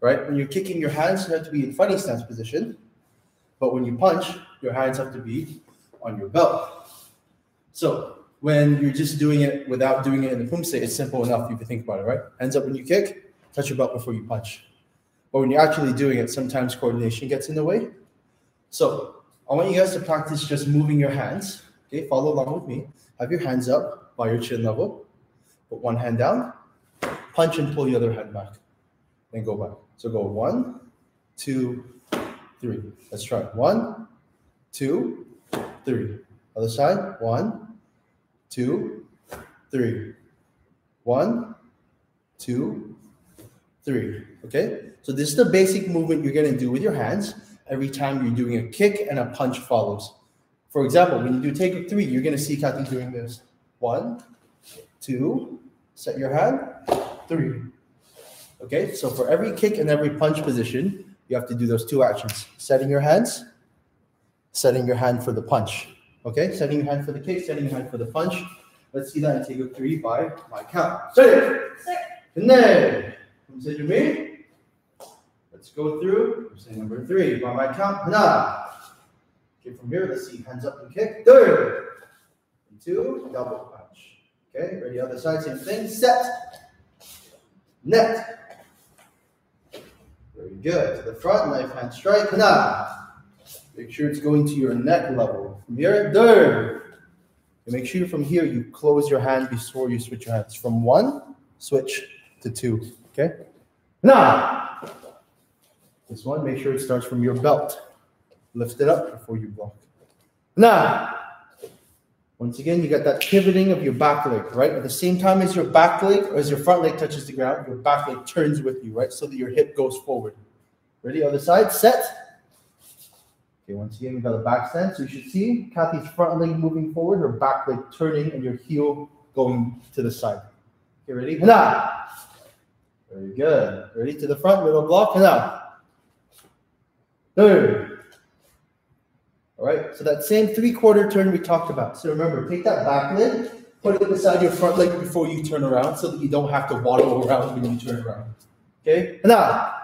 right? When you're kicking, your hands have to be in funny stance position, But when you punch, your hands have to be on your belt. So when you're just doing it without doing it in the Poomsae, it's simple enough if you think about it, right? Hands up when you kick, touch your belt before you punch. But when you're actually doing it, sometimes coordination gets in the way. So I want you guys to practice just moving your hands. Okay, follow along with me. Have your hands up by your chin level. Put one hand down, punch and pull the other hand back. Then go back. So go 1, 2, 3. Let's try it. 1, 2, 3. Other side. 1, 2, 3. 1, 2, 3. Okay? So this is the basic movement you're going to do with your hands every time you're doing a kick and a punch follows. For example, when you do Taegeuk 3, you're going to see Cathy doing this. 1, 2, set your hand, 3. Okay? So for every kick and every punch position, you have to do those two actions. Setting your hands, setting your hand for the punch. Okay? Setting your hand for the kick, setting your hand for the punch. Let's see that in Taegeuk 3 by my count. Set it! Consider me. Let's go through. Say number 3 by my count. Hana. Okay, from here, let's see. Hands up and kick. 3. And 2. Double punch. Okay, ready? Other side. Same thing. Set. Net. Very good. To the front. Knife hand strike. Hana. Make sure it's going to your neck level. From here. 3. And make sure from here you close your hand before you switch your hands. From 1, switch to 2. Okay? Now, this one, make sure it starts from your belt. Lift it up before you block. Now, once again, you got that pivoting of your back leg, right? At the same time as your back leg, or as your front leg touches the ground, your back leg turns with you, right? So that your hip goes forward. Ready? Other side, set. Okay, once again, you got the back stance. So you should see Cathy's front leg moving forward, her back leg turning, and your heel going to the side. Okay, ready? Now. Very good. Ready? To the front, middle block, and out. 3. All right, so that same three-quarter turn we talked about. So remember, take that back leg, put it beside your front leg before you turn around so that you don't have to waddle around when you turn around. Okay? And out.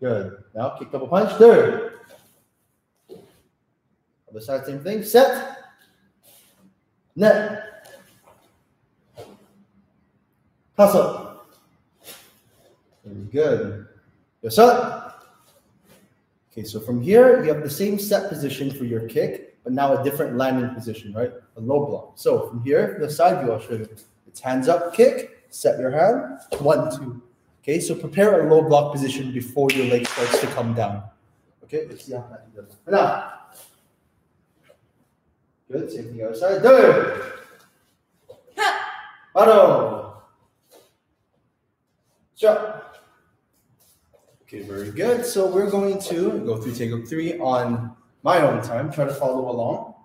Good. Now, kick, double punch. 3. Other side, same thing. Set. Net. Toss up. Very good. Yes, sir. Okay, so from here, you have the same set position for your kick, but now a different landing position, right? A low block. So from here, the side view I'll show you. It's hands up, kick, set your hand, 1, 2. Okay, so prepare a low block position before your leg starts to come down. Okay, let's see how that does. Now, good, same thing other side. 2. Bottom. Shot. Okay, very good. So we're going to go through Taegeuk 3 on my own time. Try to follow along. All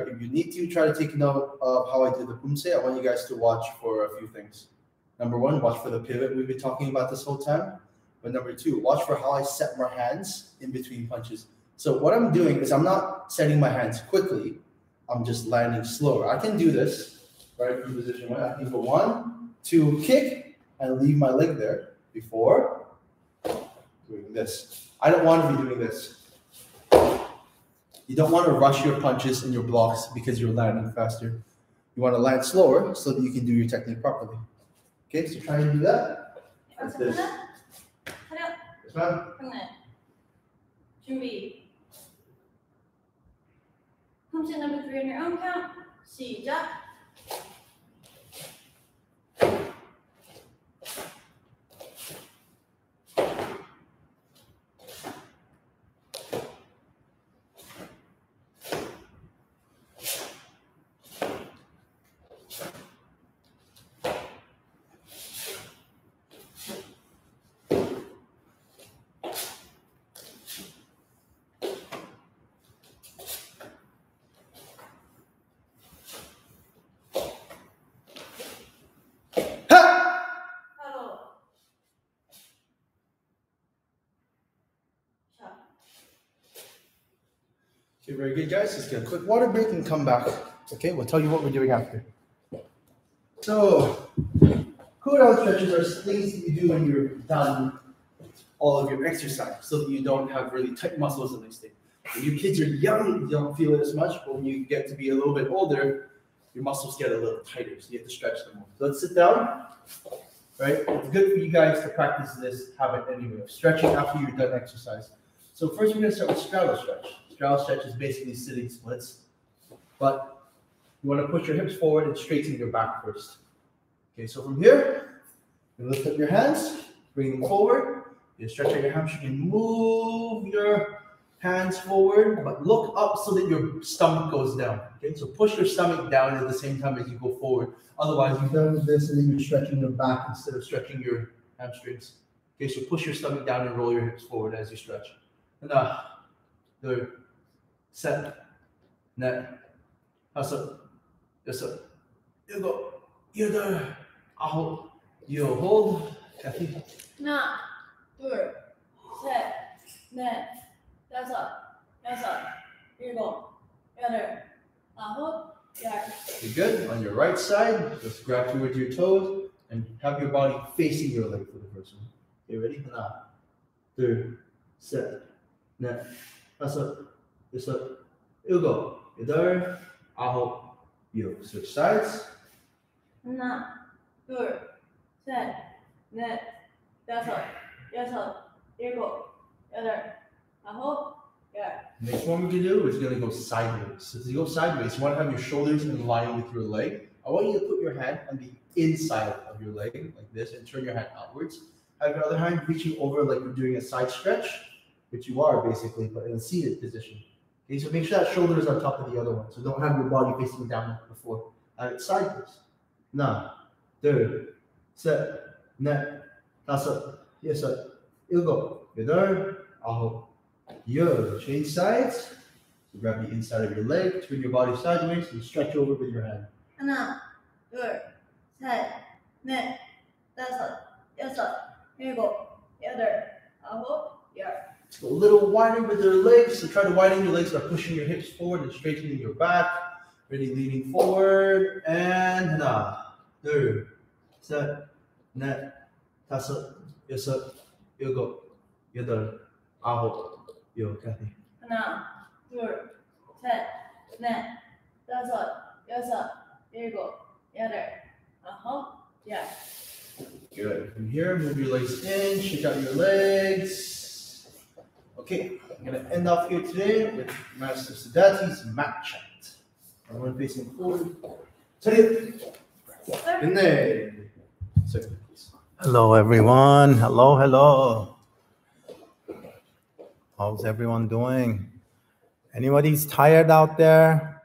right, if you need to, try to take note of how I did the Poomsae. I want you guys to watch for a few things. Number 1, watch for the pivot we've been talking about this whole time. But number 2, watch for how I set my hands in between punches. So what I'm doing is I'm not setting my hands quickly. I'm just landing slower. I can do this, right, from position 1. I can go 1, 2, kick. And leave my leg there before doing this. I don't want to be doing this. You don't want to rush your punches and your blocks because you're landing faster. You want to land slower so that you can do your technique properly. Okay, so try to do that. That's this. Yes, ma'am. Come to number 3 on your own count. See ya. Okay, very good, guys. Let's get a quick water break and come back. Okay, we'll tell you what we're doing after. So, cool down stretches are things that you do when you're done all of your exercise so that you don't have really tight muscles the next day. When your kids are young, you don't feel it as much, but when you get to be a little bit older, your muscles get a little tighter, so you have to stretch them more. So let's sit down, right? It's good for you guys to practice this habit anyway, of stretching after you're done exercise. So first we're going to start with straddle stretch. Straddle stretch is basically sitting splits, but you want to push your hips forward and straighten your back first. Okay, so from here, you lift up your hands, bring them forward, you stretch out your hamstring and move your hands forward, but look up so that your stomach goes down. Okay, so push your stomach down at the same time as you go forward. Otherwise, you've done this and then you're stretching your back instead of stretching your hamstrings. Okay, so push your stomach down and roll your hips forward as you stretch. You hold. Cathy. You're good. On your right side, just grab towards your toes and have your body facing your leg for the first one. Okay, ready? 1, 2, 3, 4, 5, 6, 7, 8, 9, 10, 11, 12, 13. Switch sides. 1, 2, 3, 4, 5, 6, 7, 8, 9, 10, 11, 12, 13. Next one we can do is going to go sideways. So to go sideways, you want to have your shoulders in line with your leg. I want you to put your hand on the inside of your leg like this and turn your hand outwards. Have your other hand reaching over like you're doing a side stretch, which you are basically, but in a seated position. Okay, so make sure that shoulder is on top of the other one. So don't have your body facing down like before. Have it sideways. 1, 2, 3, 4, 5, 6, 7, 8, 9, 10, 11, 12. Change sides. So grab the inside of your leg, turn your body sideways, and stretch over with your hand. 1, 2, 3, 4, 5, 6, 7, 8, 9, 10, 11, 12. Let's go a little wider with your legs. So try to widen your legs by pushing your hips forward and straightening your back. Ready, leaning forward. And 1, 2, 3, 4, 5, 6, 7, 8, 9, 10, 11, 12. Cathy. 1, 2, 3, 4, 5, 6, 7, 8, 9, 10, 11, 12. Good. From here, move your legs in, shake out your legs. Okay, I'm going to end off here today with Master Saadati's mat chant. Everyone facing forward. Hello, everyone. Hello, hello. How's everyone doing? Anybody's tired out there?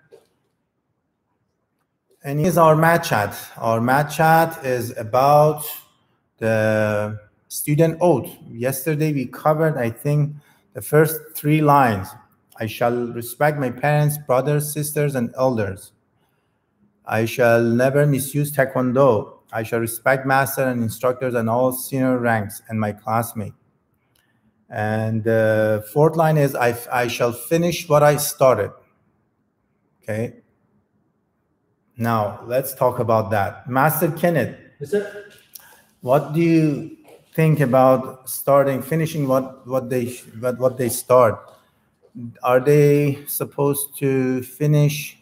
And here's our mat chat. Our mat chat is about the student oath. Yesterday we covered, I think, the first 3 lines. I shall respect my parents, brothers, sisters, and elders. I shall never misuse Taekwondo. I shall respect master and instructors and all senior ranks and my classmates. And the 4th line is, I shall finish what I started. Okay. Now, let's talk about that. Master Kenneth, what do you think about finishing what they start? Are they supposed to finish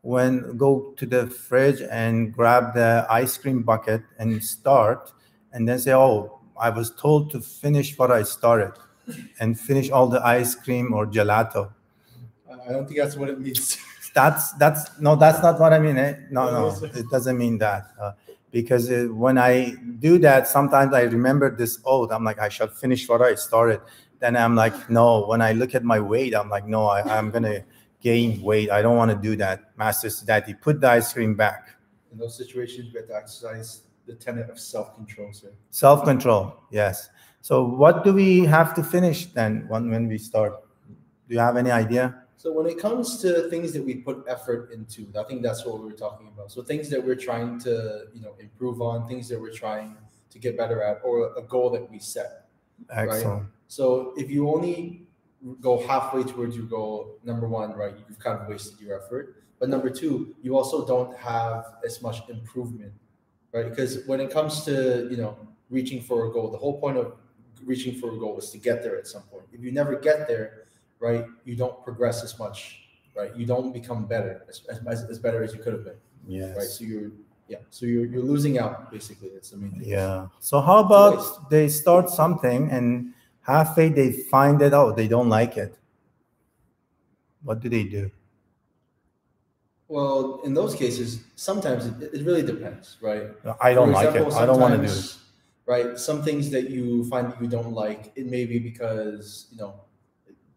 when go to the fridge and grab the ice cream bucket and start and then say, oh, I was told to finish what I started? And finish all the ice cream or gelato. I don't think that's what it means. That's not what I mean. No, it doesn't mean that. Because when I do that, sometimes I remember this oath. I'm like, I shall finish what I started. Then I'm like, no. When I look at my weight, I'm like, no, I'm gonna gain weight. I don't want to do that. Master Saadati, put the ice cream back. In those situations, we have to exercise the tenet of self-control, sir. Self-control, yes. So what do we have to finish then when we start? Do you have any idea? So when it comes to things that we put effort into, I think that's what we're talking about. So things that we're trying to, improve on, things that we're trying to get better at, or a goal that we set. Excellent. Right? So if you only go halfway towards your goal, number 1, right, you've kind of wasted your effort. But number 2, you also don't have as much improvement, right? Because when it comes to, reaching for a goal, the whole point of reaching for a goal is to get there at some point. If you never get there, right, you don't progress as much, right? You don't become better as better as you could have been. Yes. Right. So you're, yeah. So you're losing out basically. That's the main thing. Yeah. So how about they start something and halfway they find it out, they don't like it. What do they do? Well, in those cases, sometimes it really depends, right? I don't like it. I don't want to do it. Right. Some things that you find that you don't like, it may be because, you know,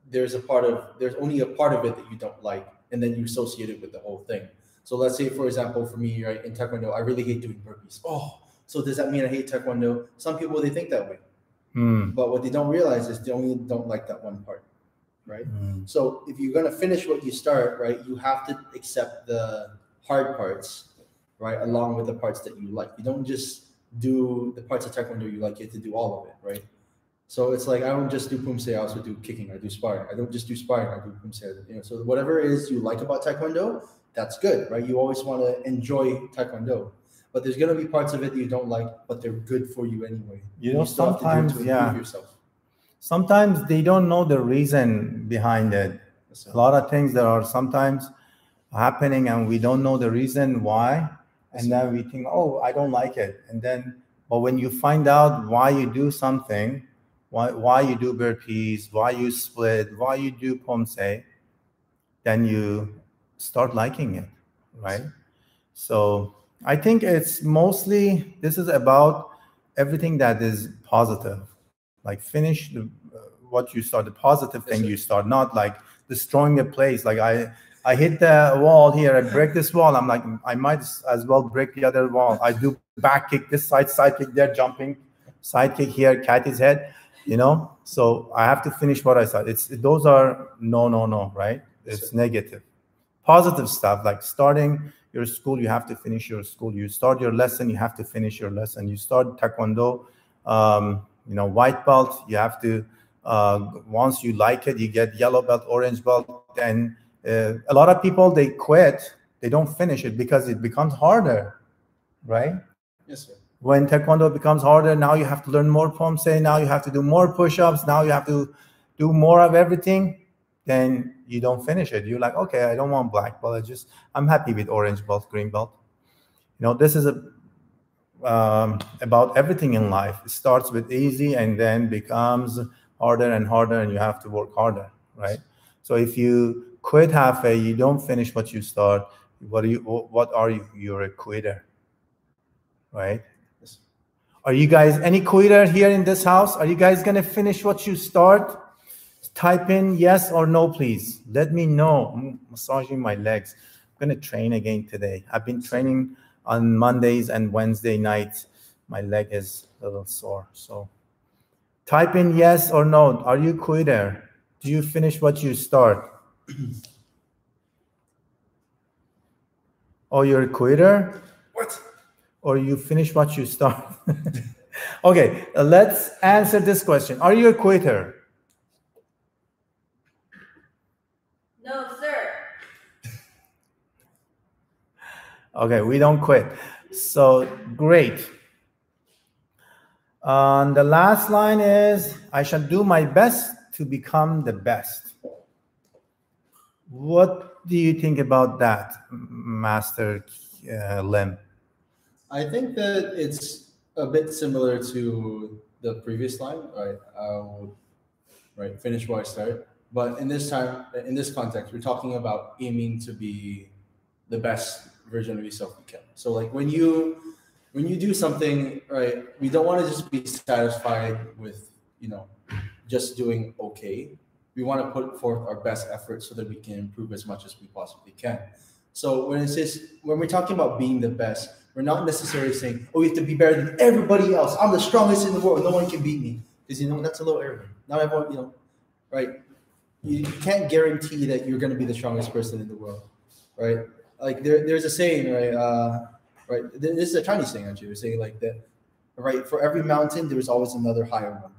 there's only a part of it that you don't like, and then you associate it with the whole thing. So let's say, for example, for me, right, in Taekwondo, I really hate doing burpees. Oh, so does that mean I hate Taekwondo? Some people, they think that way. Mm. But what they don't realize is they only don't like that one part, right? Mm. So if you're going to finish what you start, right, you have to accept the hard parts, right, along with the parts that you like. You don't just do the parts of Taekwondo you like, you have to do all of it, right? So it's like, I don't just do Poomsae, I also do kicking, I do sparring. I don't just do sparring, I do Poomsae. You know, so whatever it is you like about Taekwondo, that's good, right? You always want to enjoy Taekwondo, but there's going to be parts of it that you don't like, but they're good for you anyway. You know, you sometimes, yeah, yourself. Sometimes they don't know the reason behind it. A lot of things that are sometimes happening and we don't know the reason why. And then we think, oh, I don't like it. And then, but when you find out why you do something, why you do burpees, why you split, why you do Poomsae, then you start liking it, right? So I think it's mostly, this is about everything that is positive, like finish what you start, the positive thing you start, not like destroying a place. Like I hit the wall here, I break this wall, I'm like, I might as well break the other wall. I do back kick this side, side kick there, jumping, side kick here, Cathy's head, you know? So I have to finish what I started. Those are no, right? It's negative. Positive stuff, like starting your school, you have to finish your school. You start your lesson, you have to finish your lesson. You start Taekwondo, you know, white belt, you have to, once you like it, you get yellow belt, orange belt, then a lot of people, they quit, they don't finish it because it becomes harder, right? Yes, sir. When Taekwondo becomes harder, now you have to learn more Poomsae, now you have to do more push-ups, now you have to do more of everything, then you don't finish it. You're like, okay, I don't want black belt, I'm happy with orange belt, green belt. You know, this is about everything in life. It starts with easy and then becomes harder and harder, and you have to work harder, right? So if you quit halfway, you don't finish what you start, what are you? You're a quitter, right? Yes. Are you guys any quitter here in this house? Are you guys gonna finish what you start? Type in yes or no, please. Let me know. I'm massaging my legs. I'm gonna train again today. I've been training on Mondays and Wednesday nights. My leg is a little sore. So type in yes or no. Are you quitter? Do you finish what you start? Oh, you're a quitter? What? Or you finish what you start? Okay, let's answer this question. Are you a quitter? No, sir. Okay, we don't quit. So, great. The last line is, I shall do my best to become the best. What do you think about that, Master Lim? I think that it's a bit similar to the previous line, right? I'll finish what I start. But in this context, we're talking about aiming to be the best version of yourself you can. So like when you do something, right, we don't want to just be satisfied with, you know, just doing okay. We want to put forth our best effort so that we can improve as much as we possibly can. So when we're talking about being the best, we're not necessarily saying, oh, we have to be better than everybody else. I'm the strongest in the world. No one can beat me. Because, you know, that's a little arrogant. Not everyone, you know, right? You can't guarantee that you're going to be the strongest person in the world, right? Like there's a saying, right? This is a Chinese saying, actually. We're saying like that, right? For every mountain, there's always another higher one.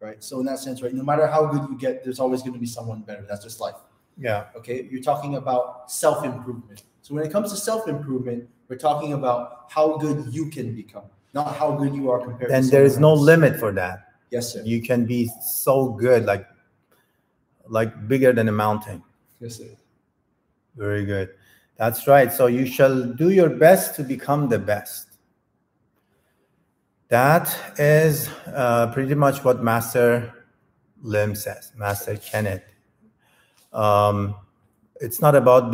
Right. So in that sense, right, no matter how good you get, there's always going to be someone better. That's just life. Yeah. Okay. You're talking about self-improvement. So when it comes to self-improvement, we're talking about how good you can become, not how good you are compared to someone else. And there is no limit for that. Yes, sir. You can be so good, like bigger than a mountain. Yes, sir. Very good. That's right. So you shall do your best to become the best. That is pretty much what Master Lim says, Master Kenneth. It's not about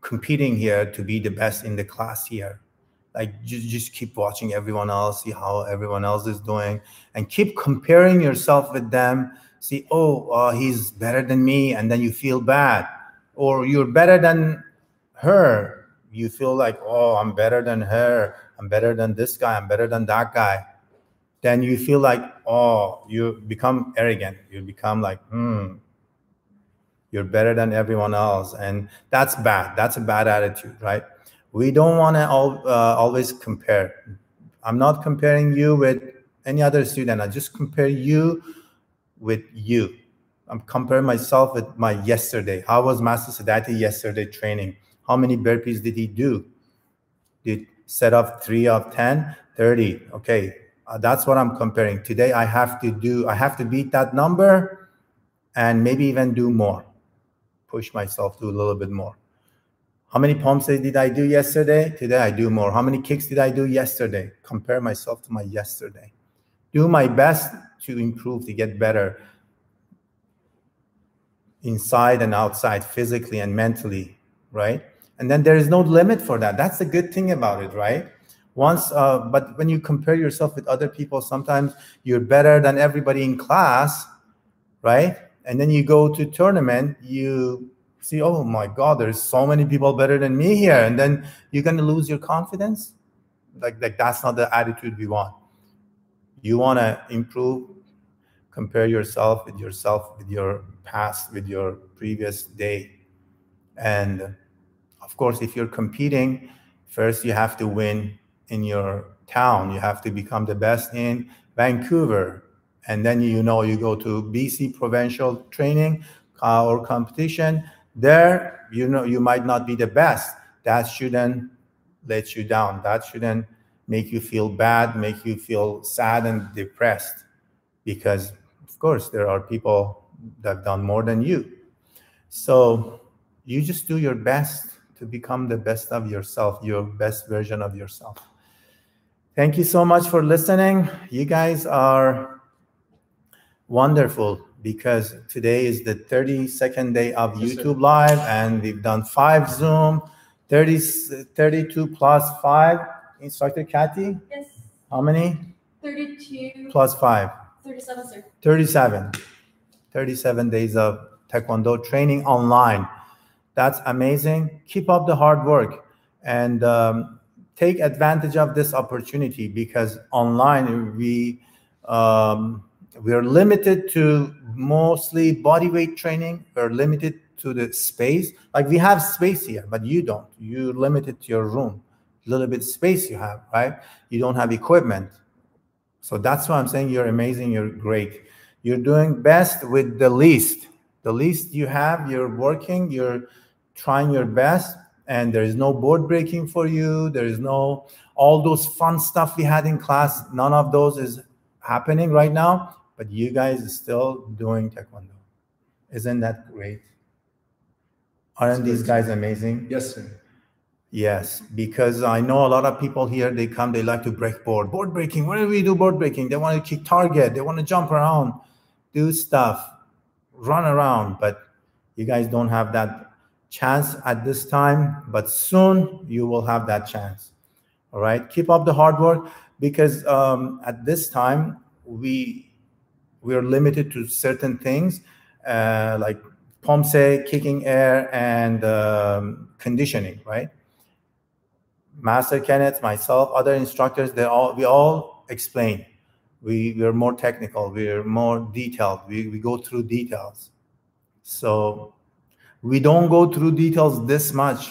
competing here to be the best in the class here. Like, just keep watching everyone else, see how everyone else is doing, and keep comparing yourself with them. See, oh, he's better than me, and then you feel bad. Or you're better than her. You feel like, oh, I'm better than her. I'm better than this guy. I'm better than that guy. Then you feel like, oh, you become arrogant. You become like, you're better than everyone else. And that's bad. That's a bad attitude, right? We don't want to always compare. I'm not comparing you with any other student. I just compare you with you. I'm comparing myself with my yesterday. How was Master Saadati yesterday training? How many burpees did he do? Did set up 3 of 10, 30. Okay, that's what I'm comparing. Today I have to do, I have to beat that number and maybe even do more. Push myself to a little bit more. How many Poomsae did I do yesterday? Today I do more. How many kicks did I do yesterday? Compare myself to my yesterday. Do my best to improve, to get better. Inside and outside, physically and mentally, right? And then there is no limit for that. That's the good thing about it, right? But when you compare yourself with other people, sometimes you're better than everybody in class, right? And then you go to tournament, you see, oh my God, there's so many people better than me here. And then you're gonna lose your confidence. Like that's not the attitude we want. You wanna improve, compare yourself, with your past, with your previous day. And of course, if you're competing, first you have to win in your town. You have to become the best in Vancouver. And then, you know, you go to BC provincial training or competition. There, you know, you might not be the best. That shouldn't let you down. That shouldn't make you feel bad, make you feel sad and depressed. Because, of course, there are people that have done more than you. So you just do your best to become the best of yourself, your best version of yourself. Thank you so much for listening. You guys are wonderful, because today is the 32nd day of YouTube Live, and we've done 5 Zoom, 32 plus 5. Instructor Cathy? Yes. How many? 32. Plus 5. 37, sir. 37 days of Taekwondo training online. That's amazing. Keep up the hard work and take advantage of this opportunity, because online we are limited to mostly body weight training. We're limited to the space. Like, we have space here, but you don't. You're limited to your room. A little bit of space you have, right? You don't have equipment. So that's why I'm saying you're amazing. You're great. You're doing best with the least. The least you have, you're working, you're trying your best, and there is no board breaking for you. There is no, all those fun stuff we had in class, none of those is happening right now, but you guys are still doing Taekwondo. Isn't that great? Aren't these guys amazing? Yes, sir. Yes, because I know a lot of people here, they come, they like to break board. Board breaking, what do we do board breaking? They want to kick target, they want to jump around, do stuff, run around, but you guys don't have that chance at this time, but soon you will have that chance. All right, keep up the hard work, because at this time we are limited to certain things, like Poomsae, kicking air, and conditioning, right? Master Kenneth, myself, other instructors, we all explain. We're more technical, we're more detailed, we go through details. So we don't go through details this much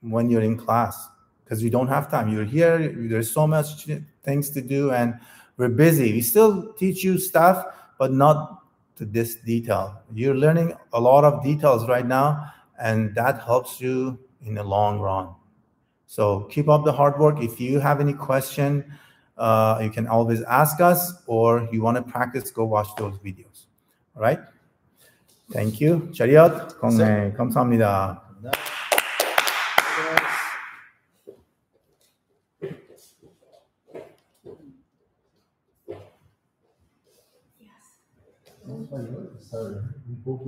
when you're in class, because we don't have time. You're here, there's so much things to do, and we're busy. We still teach you stuff, but not to this detail. You're learning a lot of details right now, and that helps you in the long run. So keep up the hard work. If you have any question, You can always ask us, or you want to practice, go watch those videos. All right? Thank you. Chariot, Kamsamnida. Yes.